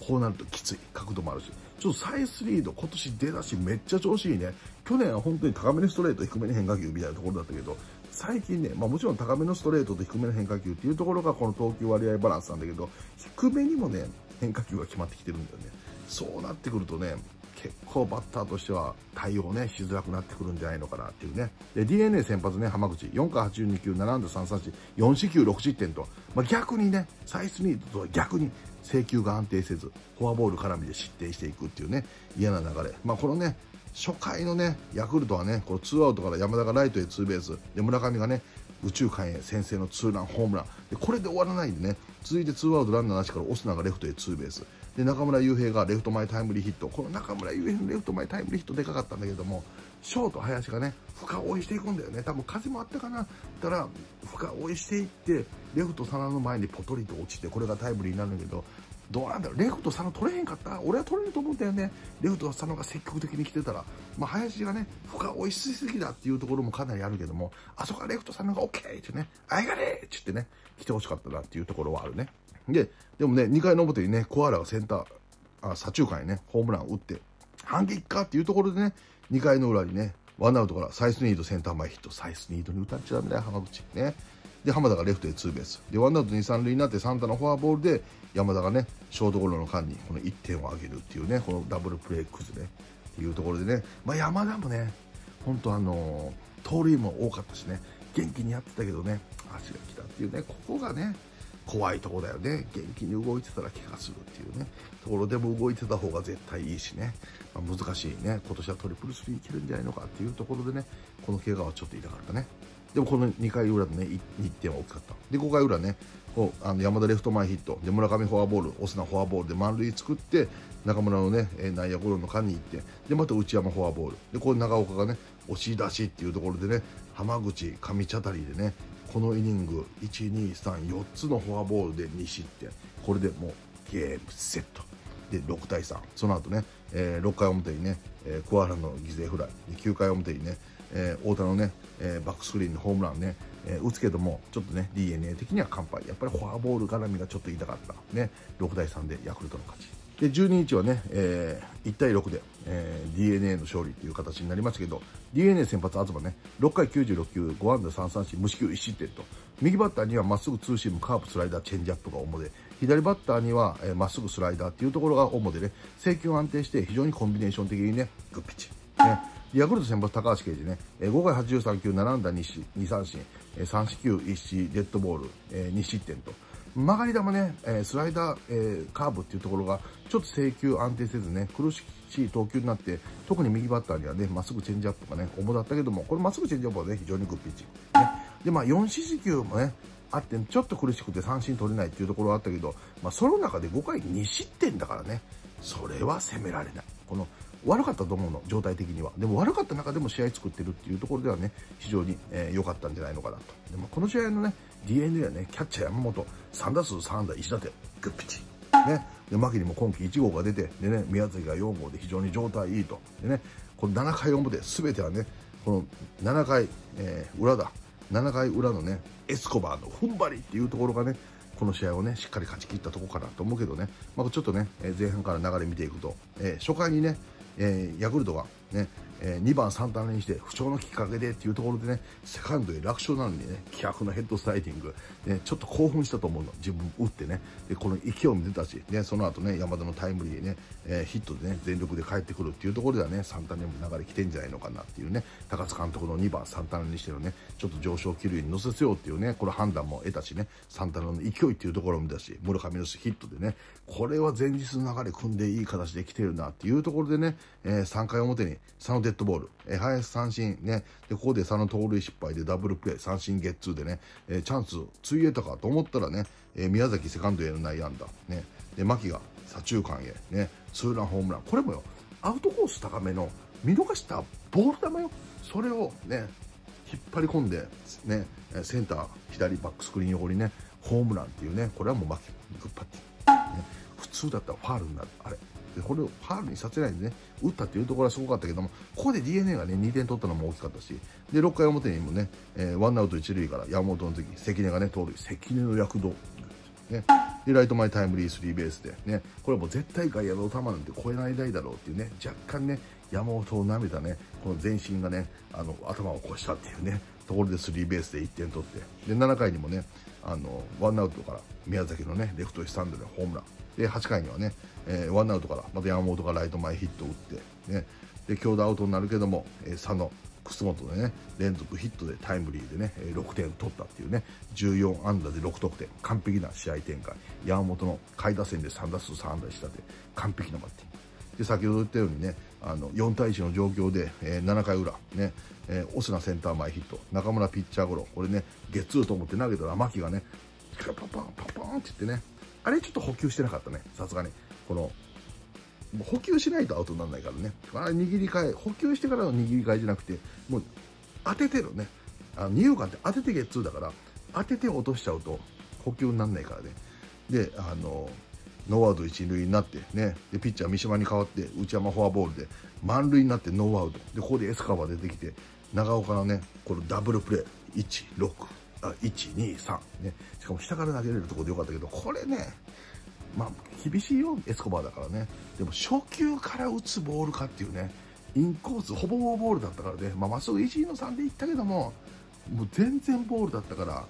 こうなるときつい、角度もあるし、ちょっとサイスリード今年出だしめっちゃ調子いいね。去年は本当に高めのストレート低めの変化球みたいなところだったけど、最近ね、まあ、もちろん高めのストレートと低めの変化球っていうところがこの投球割合バランスなんだけど、低めにもね変化球が決まってきてるんだよね。そうなってくるとね結構バッターとしては対応ねしづらくなってくるんじゃないのかなっていうね。で ディーエヌエー 先発ね浜口よん回はちじゅうに球なな安打さん三振、よん四球ろく失点と、まあ、逆にねサイスニードとは逆に制球が安定せずフォアボール絡みで失点していくっていうね嫌な流れ。まあこのね初回のねヤクルトはねこのツーアウトから山田がライトへツーベースで、村上がね右中間へ先制のツーランホームランで、これで終わらないんでね、続いてツーアウトランナーなしからオスナがレフトへツーベースで、中村悠平がレフト前タイムリーヒット。この中村悠平のレフト前タイムリーヒットでかかったんだけども、ショート林がね深追いしていくんだよね。多分風もあったかな、だから深追いしていってレフト佐野の前にポトリと落ちて、これがタイムリーになるんだけど、どうなんだろう、レフト佐野取れへんかった、俺は取れると思うんだよね。レフト佐野が積極的に来てたら、まあ、林がね深追いしすぎだっていうところもかなりあるけども、あそこはレフト佐野が OK ってね、あいがれって言ってね来てほしかったなっていうところはあるね。ででもねにかいの表にねコアラがセンターあ左中間にねホームランを打って反撃かっていうところでね、にかいの裏にねワンアウトからサイスニードセンター前ヒット、サイスニードに打たれちゃダメだよ浜口ね。で浜田がレフトへツーベースでワンアウトに、さん塁になってサンタのフォアボールで山田がねショートゴロの間にこのいってんを挙げるっていうね、このダブルプレー崩れっていうところでね、まあ、山田もね本当あのー、盗塁も多かったしね、元気にやってたけどね足が来たっていうね、ここがね怖いところだよね。元気に動いてたら怪我するっていうねところでも動いてた方が絶対いいしね、まあ、難しいね、今年はトリプルスリーいけるんじゃないのかっていうところでね、この怪我はちょっと痛かったね。でもこのにかい裏のねいってんは大きかった。でごかい裏ねこうあの山田レフト前ヒットで村上フォアボール、オスナフォアボールで満塁作って、中村のね内野ゴロの間にいってんで、また内山フォアボールで、こう長岡がね押し出しっていうところでね、浜口上茶谷でねこのイニングいち、に、さん、よっつつのフォアボールでに失点、これでもうゲームセットでろく対さん。その後ね、えー、ろっかい表にね、えー、桑原の犠牲フライ、きゅうかい表にね、えー、太田のね、えー、バックスクリーンのホームランね、えー、打つけどもちょっとね ディーエヌエー 的には完敗、やっぱりフォアボール絡みがちょっと痛かったね。ろく対さんでヤクルトの勝ちで、じゅうににちはね、えー、いち対ろくで、えー、ディーエヌエー の勝利という形になりましたけど、 ディーエヌエー 先発東ねろっ回きゅうじゅうろく球ご安打さん三振、無四球いち失点と、右バッターにはまっすぐツーシーム、カーブスライダーチェンジアップが主で、左バッターにはま、えー、っすぐスライダーっていうところが主でね、制球安定して非常にコンビネーション的にねグッピッチね。ヤクルト先発高橋奎二ねご回はちじゅうさん球なな安打に三振、さん四球いち四デッドボール、えー、に失点と、曲がり球ね、えー、スライダー、えー、カーブっていうところがちょっと制球安定せずね苦しい投球になって、特に右バッターにはねまっすぐチェンジアップがね主だったけども、これまっすぐチェンジアップはね非常にグッピッチ、ね、でまあよん四四球もねあってちょっと苦しくて三振取れないっていうところはあったけど、まあ、その中でご回に失点だからね、それは責められない。この悪かったと思うの、状態的には。でも悪かった中でも試合作ってるっていうところではね非常に良、えー、かったんじゃないのかなと。でもこの試合のね ディーエヌエー はねキャッチャー山本さん打数さん安打いち打点グッピチね。で牧にも今季いち号が出てでね宮崎がよん号で非常に状態いいとでね、このなな回表すべてはねこのななかい、えー、裏だななかい裏のねエスコバーの踏ん張りっていうところがねこの試合をねしっかり勝ち切ったところかなと思うけどね、まあ、ちょっとね前半から流れ見ていくと、えー、初回にね、えー、ヤクルトがね、えー、にばんサンタナにして不調のきっかけでっていうところでねセカンドへ楽勝なのにね気迫のヘッドスライディング、ね、ちょっと興奮したと思うの自分打ってねでこの勢いを見てたし、ね、その後ね山田のタイムリーでね、えー、ヒットでね全力で帰ってくるっていうところではねサンタナにも流れきてんじゃないのかなっていうね高津監督のにばんサンタナにしてのねちょっと上昇気流に乗せようっていうねこの判断も得たしねサンタナの勢いっていうところを見たし村上のヒットでねこれは前日の流れ組んでいい形で来てるなっていうところでね、えー、さんかい表に佐野デッドボール、えー、林三振ねでここで佐野盗塁失敗でダブルプレー三振ゲッツーでね、えー、チャンスをついえたかと思ったらね、えー、宮崎セカンドへの内野安打ねで牧が左中間へねツーランホームランこれもよアウトコース高めの見逃したボール球よそれをね引っ張り込んでねセンター左バックスクリーン横にねホームランっていうねこれはもう牧グッパッティ、ね、普通だったらファールになるあれでこれをファールにさせないでね打ったっていうところはすごかったけどもここで ディーエヌエー がねにてん取ったのも大きかったしでろっかい表にもね、えー、ワンアウト一塁から山本の時関根がね盗塁関根の躍動、ね、でライト前タイムリースリーベースでねこれはもう絶対外野の球なんて超えない台だろうっていうね若干ね山本をなめたねこの全身がねあの頭を越したっていうねところでスリーベースでいってん取ってでななかいにもねあのワンアウトから宮崎のねレフトスタンドでホームランではちかいにはね、えー、ワンアウトからまた山本がライト前ヒットを打って、ね、で強打アウトになるけども、えー、佐野、楠本でね連続ヒットでタイムリーでねろくてん取ったっていうねじゅうよんあんだでろくとくてん完璧な試合展開山本の下位打線でさんだすうさんあんだでしたって完璧なバッティング。で先ほど言ったようにねあのよんたいいちの状況で、えー、ななかい裏、ねえー、オスナセンター前ヒット中村ピッチャーゴロこれねゲッツーと思って投げたら牧がねパパンパパンって言ってねあれちょっと補給してなかったねさすがにこの補給しないとアウトにならないからねあれ握り替え補給してからの握り替えじゃなくてもう当ててるねあの二遊間って当ててゲッツーだから当てて落としちゃうと補給にならないからねであのノーアウト一塁になってねでピッチャー三島に代わって内山フォアボールで満塁になってノーアウトでここでエスカバー出てきて長岡のねこのダブルプレーいちろくあいちにさん、ね、しかも下から投げれるところでよかったけどこれねまあ厳しいよエスコバーだからねでも初球から打つボールかっていうねインコースほぼほぼボールだったからねまあ、まっすぐいちのさんでいったけどももう全然ボールだったから。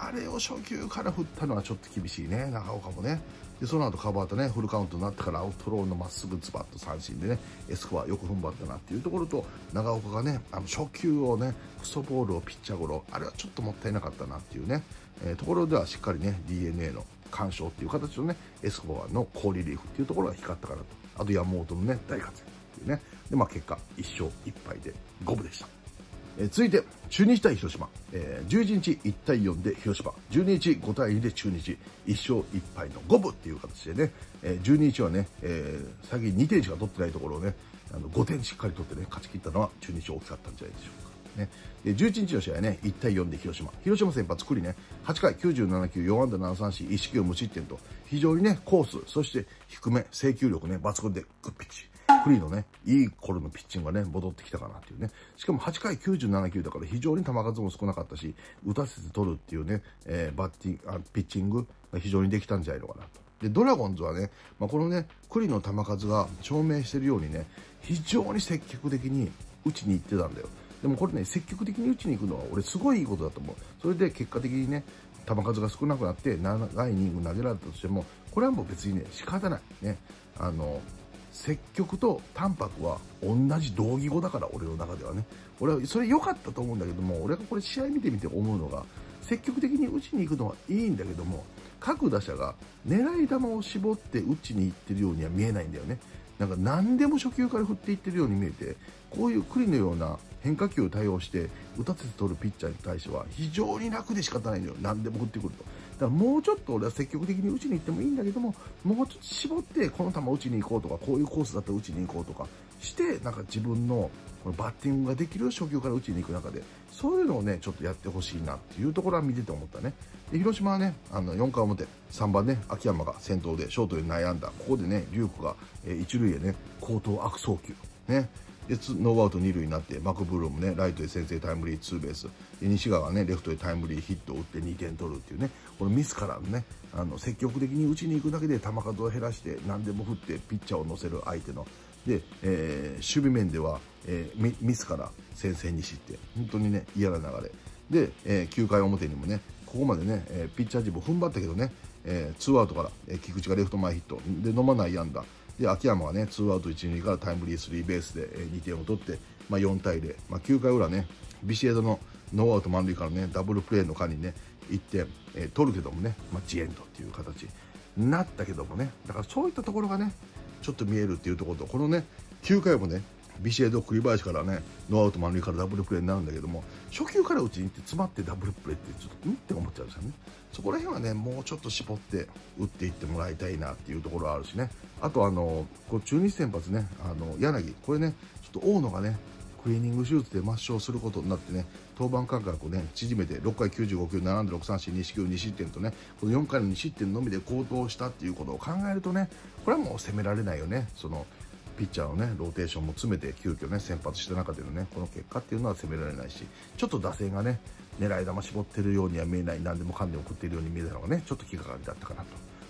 あれを初球から振ったのはちょっと厳しいね、長岡もね。で、その後カバーとね、フルカウントになってからアウトローのまっすぐズバッと三振でね、エスコアよく踏ん張ったなっていうところと、長岡がね、あの初球をね、クソボールをピッチャーゴロ、あれはちょっともったいなかったなっていうね、えー、ところではしっかりね、ディーエヌエー の干渉っていう形のね、エスコアの好リリーフっていうところが光ったかなと。あと山本のね、大活躍っていうね。で、まあ結果、いっしょういっぱいでごぶでした。え続いて中日対広島、えー、じゅういちにちいちたいよんで広島じゅうににちごたいにで中日いっしょういっぱいのごぶっていう形でね、えー、じゅうににちはね、えー、最近にてんしか取ってないところをねあのごてんしっかり取ってね勝ち切ったのは中日大きかったんじゃないでしょうか。ね、でじゅういちにちの試合は、ね、いちたいよんで広島広島先発九里ねはちかいきゅうじゅうななきゅうよんあんだななさんしんいっしきゅうむしってんと非常にねコースそして低め制球力ね抜群でグッピッチ九里のねいい頃のピッチングがね戻ってきたかなっていうねしかもはちかいきゅうじゅうななきゅうだから非常に球数も少なかったし打たせて取るっていうね、えー、バッティあピッチングが非常にできたんじゃないのかなと。でドラゴンズはね、まあ、このね九里の球数が証明しているようにね非常に積極的に打ちに行ってたんだよ。でもこれね積極的に打ちに行くのは俺すごいいいことだと思う。それで結果的にね球数が少なくなって長いイニング投げられたとしてもこれはもう別にね仕方ないね。あの積極と淡泊は同じ同義語だから俺の中ではね俺はそれ良かったと思うんだけども俺がこれ試合見てみて思うのが積極的に打ちに行くのはいいんだけども各打者が狙い球を絞って打ちに行ってるようには見えないんだよね。なんか何でも初球から振っていってるように見えてこういう九里のような変化球を対応して打たせて取るピッチャーに対しては非常に楽で仕方ないのよ何でも振ってくると。だからもうちょっと俺は積極的に打ちに行ってもいいんだけどももうちょっと絞ってこの球打ちに行こうとかこういうコースだったら打ちに行こうとかしてなんか自分のこのバッティングができる初球から打ちに行く中でそういうのをねちょっとやってほしいなっていうところは見てて思ったね。で広島はねあのよんかいおもてさんばんね秋山が先頭でショートで内野安打ここでね龍空が、えー、一塁へね好投悪送球ねでノーアウト二塁になってマクブルームねライトで先制タイムリーツーベースで西川がねレフトでタイムリーヒットを打ってにてん取るっていうね、このミスからねあの積極的に打ちに行くだけで球数を減らして何でも振ってピッチャーを乗せる相手ので、えー、守備面では、えー、ミ, ミスから先制に失点、本当にね嫌な流れで、えー、きゅうかい表にもねここまでね、えー、ピッチャー陣も踏ん張ったけどね、えー、ツーアウトから、えー、菊池がレフト前ヒットで飲まない安打で秋山はねツーアウト一塁からタイムリースリーベースで、えー、にてんを取って、まあ、よんたいゼロ、まあ、きゅうかい裏ねビシエドのノーアウト満塁からねダブルプレーの間にねいってん、えー、取るけどもね、まあ、ジエンドっていう形になったけどもね、だからそういったところがねちょっと見えるっていうところと、このねきゅうかいもねビシエド栗林からねノーアウト満塁からダブルプレーになるんだけども、初球から打ちに行って詰まってダブルプレーってちょっとんって思っちゃうんですよね。そこら辺はねもうちょっと絞って打っていってもらいたいなっていうところはあるしね、あとあのこう中日先発ねあの柳、これねちょっと大野がねクリーニング手術で抹消することになってね登板間隔をね縮めてろっかいきゅうじゅうごきゅう並んでろく三振に四球に失点とね、このよんかいのに失点のみで好投したっていうことを考えるとね、これはもう責められないよね。そのピッチャーのねローテーションも詰めて急遽ね先発した中でのねこの結果っていうのは責められないし、ちょっと打線がね狙い玉絞ってるようには見えない、何でもかんでも食っているように見えたのがねちょっと気がかりだったかなと。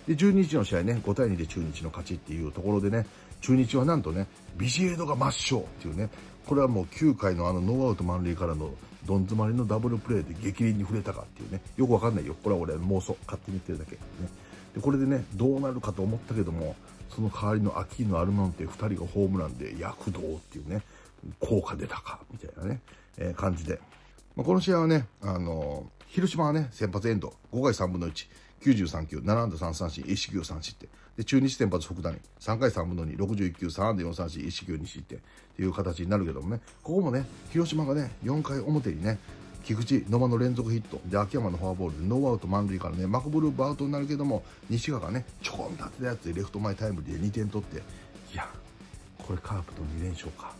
でじゅうににちの試合ねごたいにで中日の勝ちっていうところでね、中日はなんとねビシエドが抹消っていうね、これはもうきゅうかいのあのノーアウト満塁からのどん詰まりのダブルプレーで激励に触れたかっていうね、よくわかんないよ、これは俺妄想勝手に言ってるだけ、ね、でこれでねどうなるかと思ったけども、その代わりのアキーノ・アルマンテふたりがホームランで躍動っていうね、効果出たかみたいなね、えー、感じで、まあ、この試合はね、あのー、広島はね先発遠藤ごかいさんぶんのいちきゅうじゅうさんきゅうななあんださんさんしんいちしきゅうさんしってんで、中日先発福谷さんかいさんぶんのにろくじゅういっきゅうさんあんだよんさんしんいちしきゅうにしってんっていう形になるけどもね、ここもね広島がねよんかい表にね菊池、野間の連続ヒットで秋山のフォアボールでノーアウト満塁からねマクブルームアウトになるけども、西川がねちょこんと当てたやつでレフト前タイムリーでにてん取って、いやこれカープとに連勝か、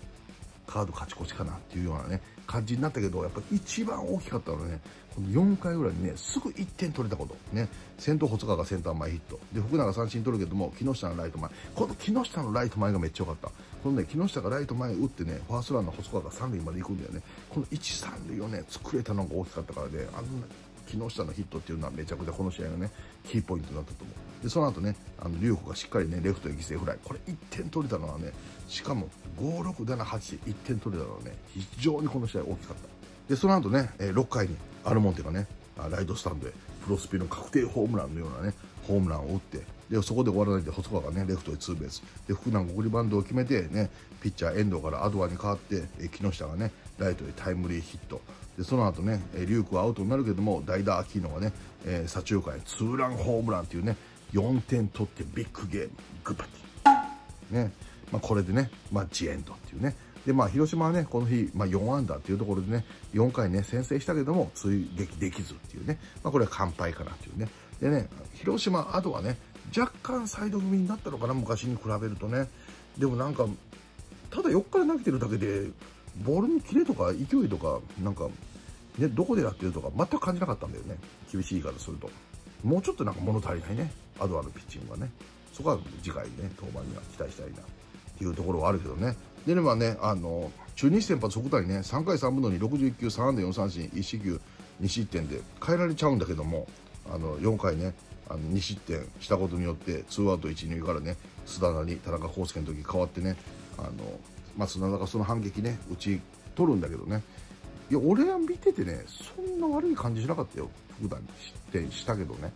カード勝ち越しかなっていうようなね感じになったけど、やっぱり一番大きかったのはねこのよんかい裏にねすぐいってん取れたことね、先頭細川がセンター前ヒットで福永三振取るけども木下のライト前、この木下のライト前がめっちゃ良かった。このね木下がライト前打ってねファーストランの細川が三塁まで行くんだよね、このいち、さん塁をね作れたのが大きかったからね、あの木下のヒットっていうのはめちゃくちゃこの試合がねキーポイントになったと思う。でその後ねあの龍谷がしっかりねレフトへ犠牲フライ、これいってん取れたのはね、しかもご、ろく、なな、はちでいってん取れたのはね非常にこの試合大きかった。でその後ねろっかいにアルモンテがねライトスタンドへプロスピの確定ホームランのようなねホームランを打って、でそこで終わらないで細川がねレフトへツーベースで福永送りバントを決めてね、ピッチャー遠藤からアドアに代わって木下がねライトへタイムリーヒットで、その後ね龍空はアウトになるけども代打アキーノがね、えー、左中間へツーランホームランっていうねよんてん取ってビッグゲームグッパティね、まあ、これでね、まあ、ジエンドっていうね。でまあ、広島はねこの日、まあ、よんあんだっていうところでねよんかいね先制したけども追撃できずっていうね、まあ、これは完敗かなっていうね。でね広島あとはね若干サイド組になったのかな昔に比べるとね、でもなんかただよっかい投げてるだけでボールにキレとか勢いとかなんか、ね、どこでやってるとか全く感じなかったんだよね、厳しい言い方すると。もうちょっとなんか物足りないねアドアのピッチングはね、そこは次回ね登板には期待したいなっていうところはあるけどね。でね、まあね、あの中日先発福谷ねさんかいさんぶんのにろくじゅういっきゅうさんあんだよんさんしんいちしきゅうにしってんで変えられちゃうんだけども、あのよんかいねあのに失点したことによってツーアウトいち、に塁からね須田に田中康介の時変わってね、あのまあ、須田がその反撃ね打ち取るんだけどね、いや俺は見ててねそんな悪い感じしなかったよ、福谷失点したけどね。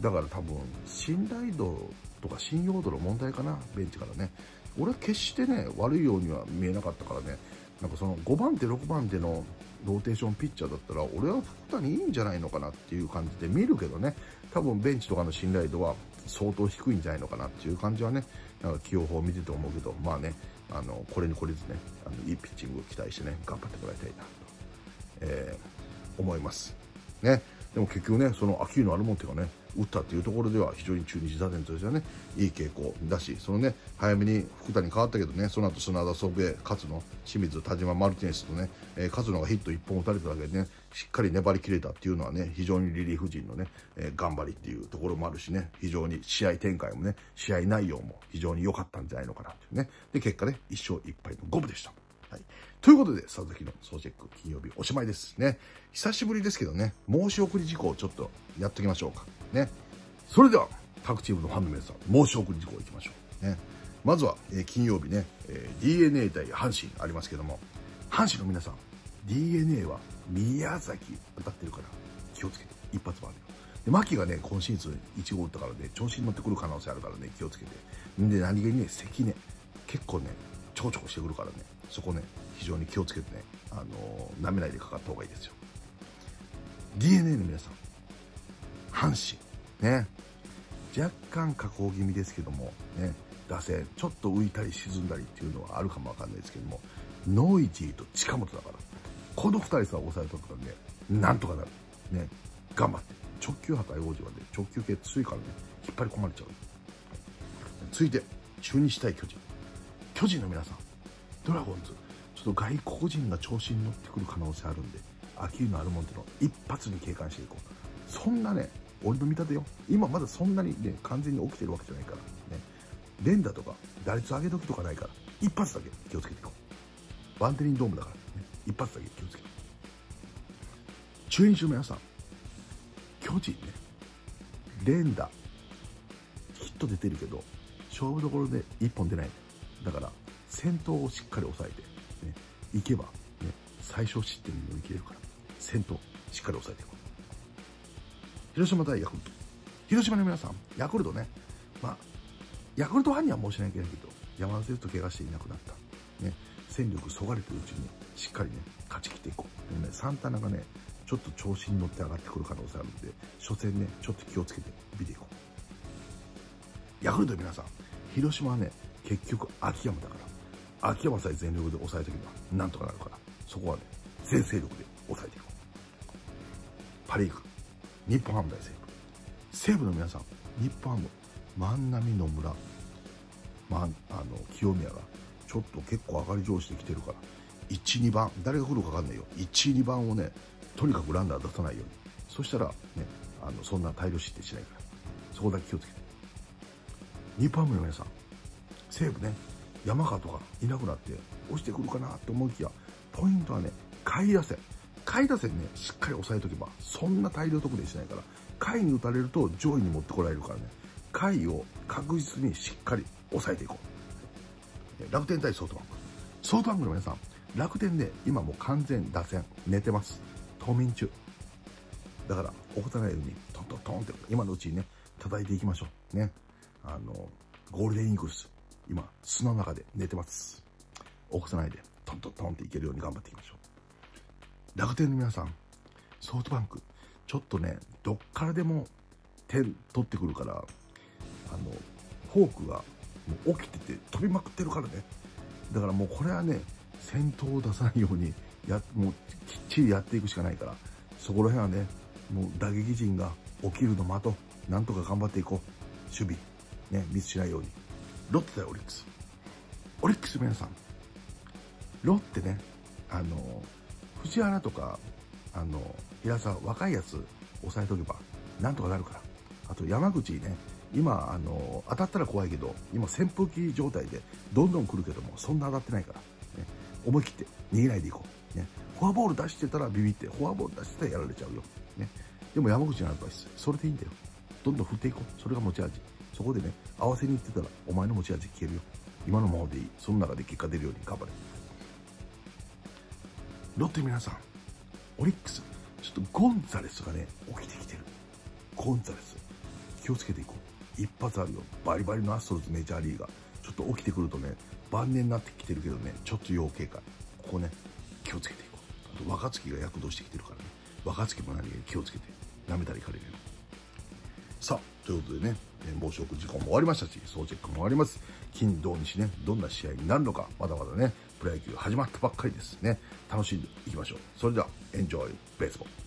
だから多分信頼度とか信用度の問題かな、ベンチからね俺は決してね悪いようには見えなかったからね、なんかそのごばんてろくばんてのローテーションピッチャーだったら俺は福谷いいんじゃないのかなっていう感じで見るけどね、多分ベンチとかの信頼度は相当低いんじゃないのかなっていう感じはね、なんか起用法を見てて思うけど、まあねあのこれにこれずねあのいいピッチングを期待してね頑張ってもらいたいなと、えー、思いますね。でも結局ねそのアキーノ・アルモンテがね打ったっていうところでは非常に中日打線としてはねいい傾向だし、そのね早めに福谷変わったけどね、その後砂田、祖父江、勝野、清水、田島、マルティネスとね、えー、勝野がヒットいっぽん打たれただけでねしっかり粘りきれたっていうのはね非常にリリーフ陣のね、えー、頑張りっていうところもあるしね、非常に試合展開もね試合内容も非常に良かったんじゃないのかなっていうね。で結果ねいっしょういっぱいの五分でした。はい、ということで、佐々木の総チェック金曜日おしまいですね。久しぶりですけどね、申し送り事項をちょっとやっておきましょうか。ね。それでは、各チームのファンの皆さん、申し送り事項いきましょう。ね。まずは、えー、金曜日ね、えー、ディーエヌエー 対阪神ありますけども、阪神の皆さん、ディーエヌエー は宮崎当たってるから、気をつけて、一発もあるよ。で、牧がね、今シーズンいち号打ったからね、調子に乗ってくる可能性あるからね、気をつけて。で、何気にね、関ね、結構ね、ちょこちょこしてくるからね、そこね、非常に気をつけてね、あのー、舐めないでかかった方がいいですよ。ディーエヌエー の皆さん、阪神、ね、若干下降気味ですけども、ね、打線、ちょっと浮いたり沈んだりっていうのはあるかもわかんないですけども、ノイジーと近本だから、このふたりさ、抑えとったんで、なんとかなる。ね、頑張って。直球派対王子はね、直球系強いからね、引っ張り込まれちゃう。続いて、中日対巨人。巨人の皆さん、ドラゴンズ、ちょっと外国人が調子に乗ってくる可能性あるんで、秋のアルモンテの一発に警戒していこう。そんなね、俺の見立てよ。今まだそんなにね、完全に起きてるわけじゃないから、ね。連打とか、打率上げ時とかないから、一発だけ気をつけていこう。バンテリンドームだから、ね、一発だけ気をつけて。中日の皆さん、巨人ね、連打、ヒット出てるけど、勝負どころでいっぽん出ない。だから、先頭をしっかり抑えて、ね、いけば、ね、最小失点に乗り切れるから、先頭、しっかり抑えていこう。広島対ヤクルト。広島の皆さん、ヤクルトね、まあ、ヤクルトファンには申し訳ないけど、山田選手と怪我していなくなった。ね、戦力そがれてるうちに、しっかりね、勝ち切っていこう。でもね、サンタナがね、ちょっと調子に乗って上がってくる可能性あるので、初戦ね、ちょっと気をつけて見ていこう。ヤクルト皆さん、広島はね、結局秋山だから、秋山さえ全力で抑えとけばなんとかなるから、そこはね、全勢力で抑えていこう。パリーグ、日本ハム対西武。西武の皆さん、日本ハム、万波野村、まあ、あの、清宮が、ちょっと結構上がり上司で来てるから、いち、にばん、誰が来るか分かんないよ。いち、にばんをね、とにかくランナー出さないように。そしたら、ね、あの、そんな大量失点しないから。そこだけ気をつけて。日本ハムの皆さん、西武ね、山川とかいなくなって、落ちてくるかなと思いきや、ポイントはね、下位打線。下位打線ね、しっかり抑えとけば、そんな大量得点しないから、下位に打たれると上位に持ってこられるからね、下位を確実にしっかり抑えていこう。楽天対ソフトバンク。ソフトバンクの皆さん、楽天で、ね、今もう完全打線、寝てます。冬眠中。だから、起こさないように、トントントンって、今のうちにね、叩いていきましょう。ね。あの、ゴールデンイーグルス、今、砂の中で寝てます。起こさないで、トントントンっていけるように頑張っていきましょう。楽天の皆さん、ソフトバンク、ちょっとね、どっからでも点取ってくるから、あの、フォークがもう起きてて飛びまくってるからね。だからもうこれはね、先頭を出さないように、やもうきっちりやっていくしかないから、そこら辺はね、もう打撃陣が起きるのもあと、なんとか頑張っていこう。守備、ね、ミスしないように。ロッテ対オリックス。オリックス皆さん、ロッテね、あの、藤原とか、あの、平沢、若いやつ抑えとけば、なんとかなるから。あと山口ね、今、あの、当たったら怖いけど、今扇風機状態でどんどん来るけども、そんな当たってないから、ね、思い切って逃げないでいこう。ね、フォアボール出してたらビビって、フォアボール出してたらやられちゃうよ。ね、でも山口のアドバイス、それでいいんだよ。どんどん振っていこう。それが持ち味。そこでね、合わせに行ってたら、お前の持ち味消えるよ。今のままでいい。その中で結果出るように頑張れ。ロッテ皆さん、オリックス、ちょっとゴンザレスがね、起きてきてる。ゴンザレス。気をつけていこう。一発あるよ。バリバリのアストロズメジャーリーガー。ちょっと起きてくるとね、晩年になってきてるけどね、ちょっと要警戒。ここね、気をつけていこう。あと若月が躍動してきてるからね。若月も何気に気をつけて、舐めたりかれるよ。さあ、ということでね、申し送り時間も終わりましたし、総チェックも終わります。金、土、日ね、どんな試合になるのか、まだまだね、プロ野球始まったばっかりですね。楽しんでいきましょう。それでは、エンジョイベースボール。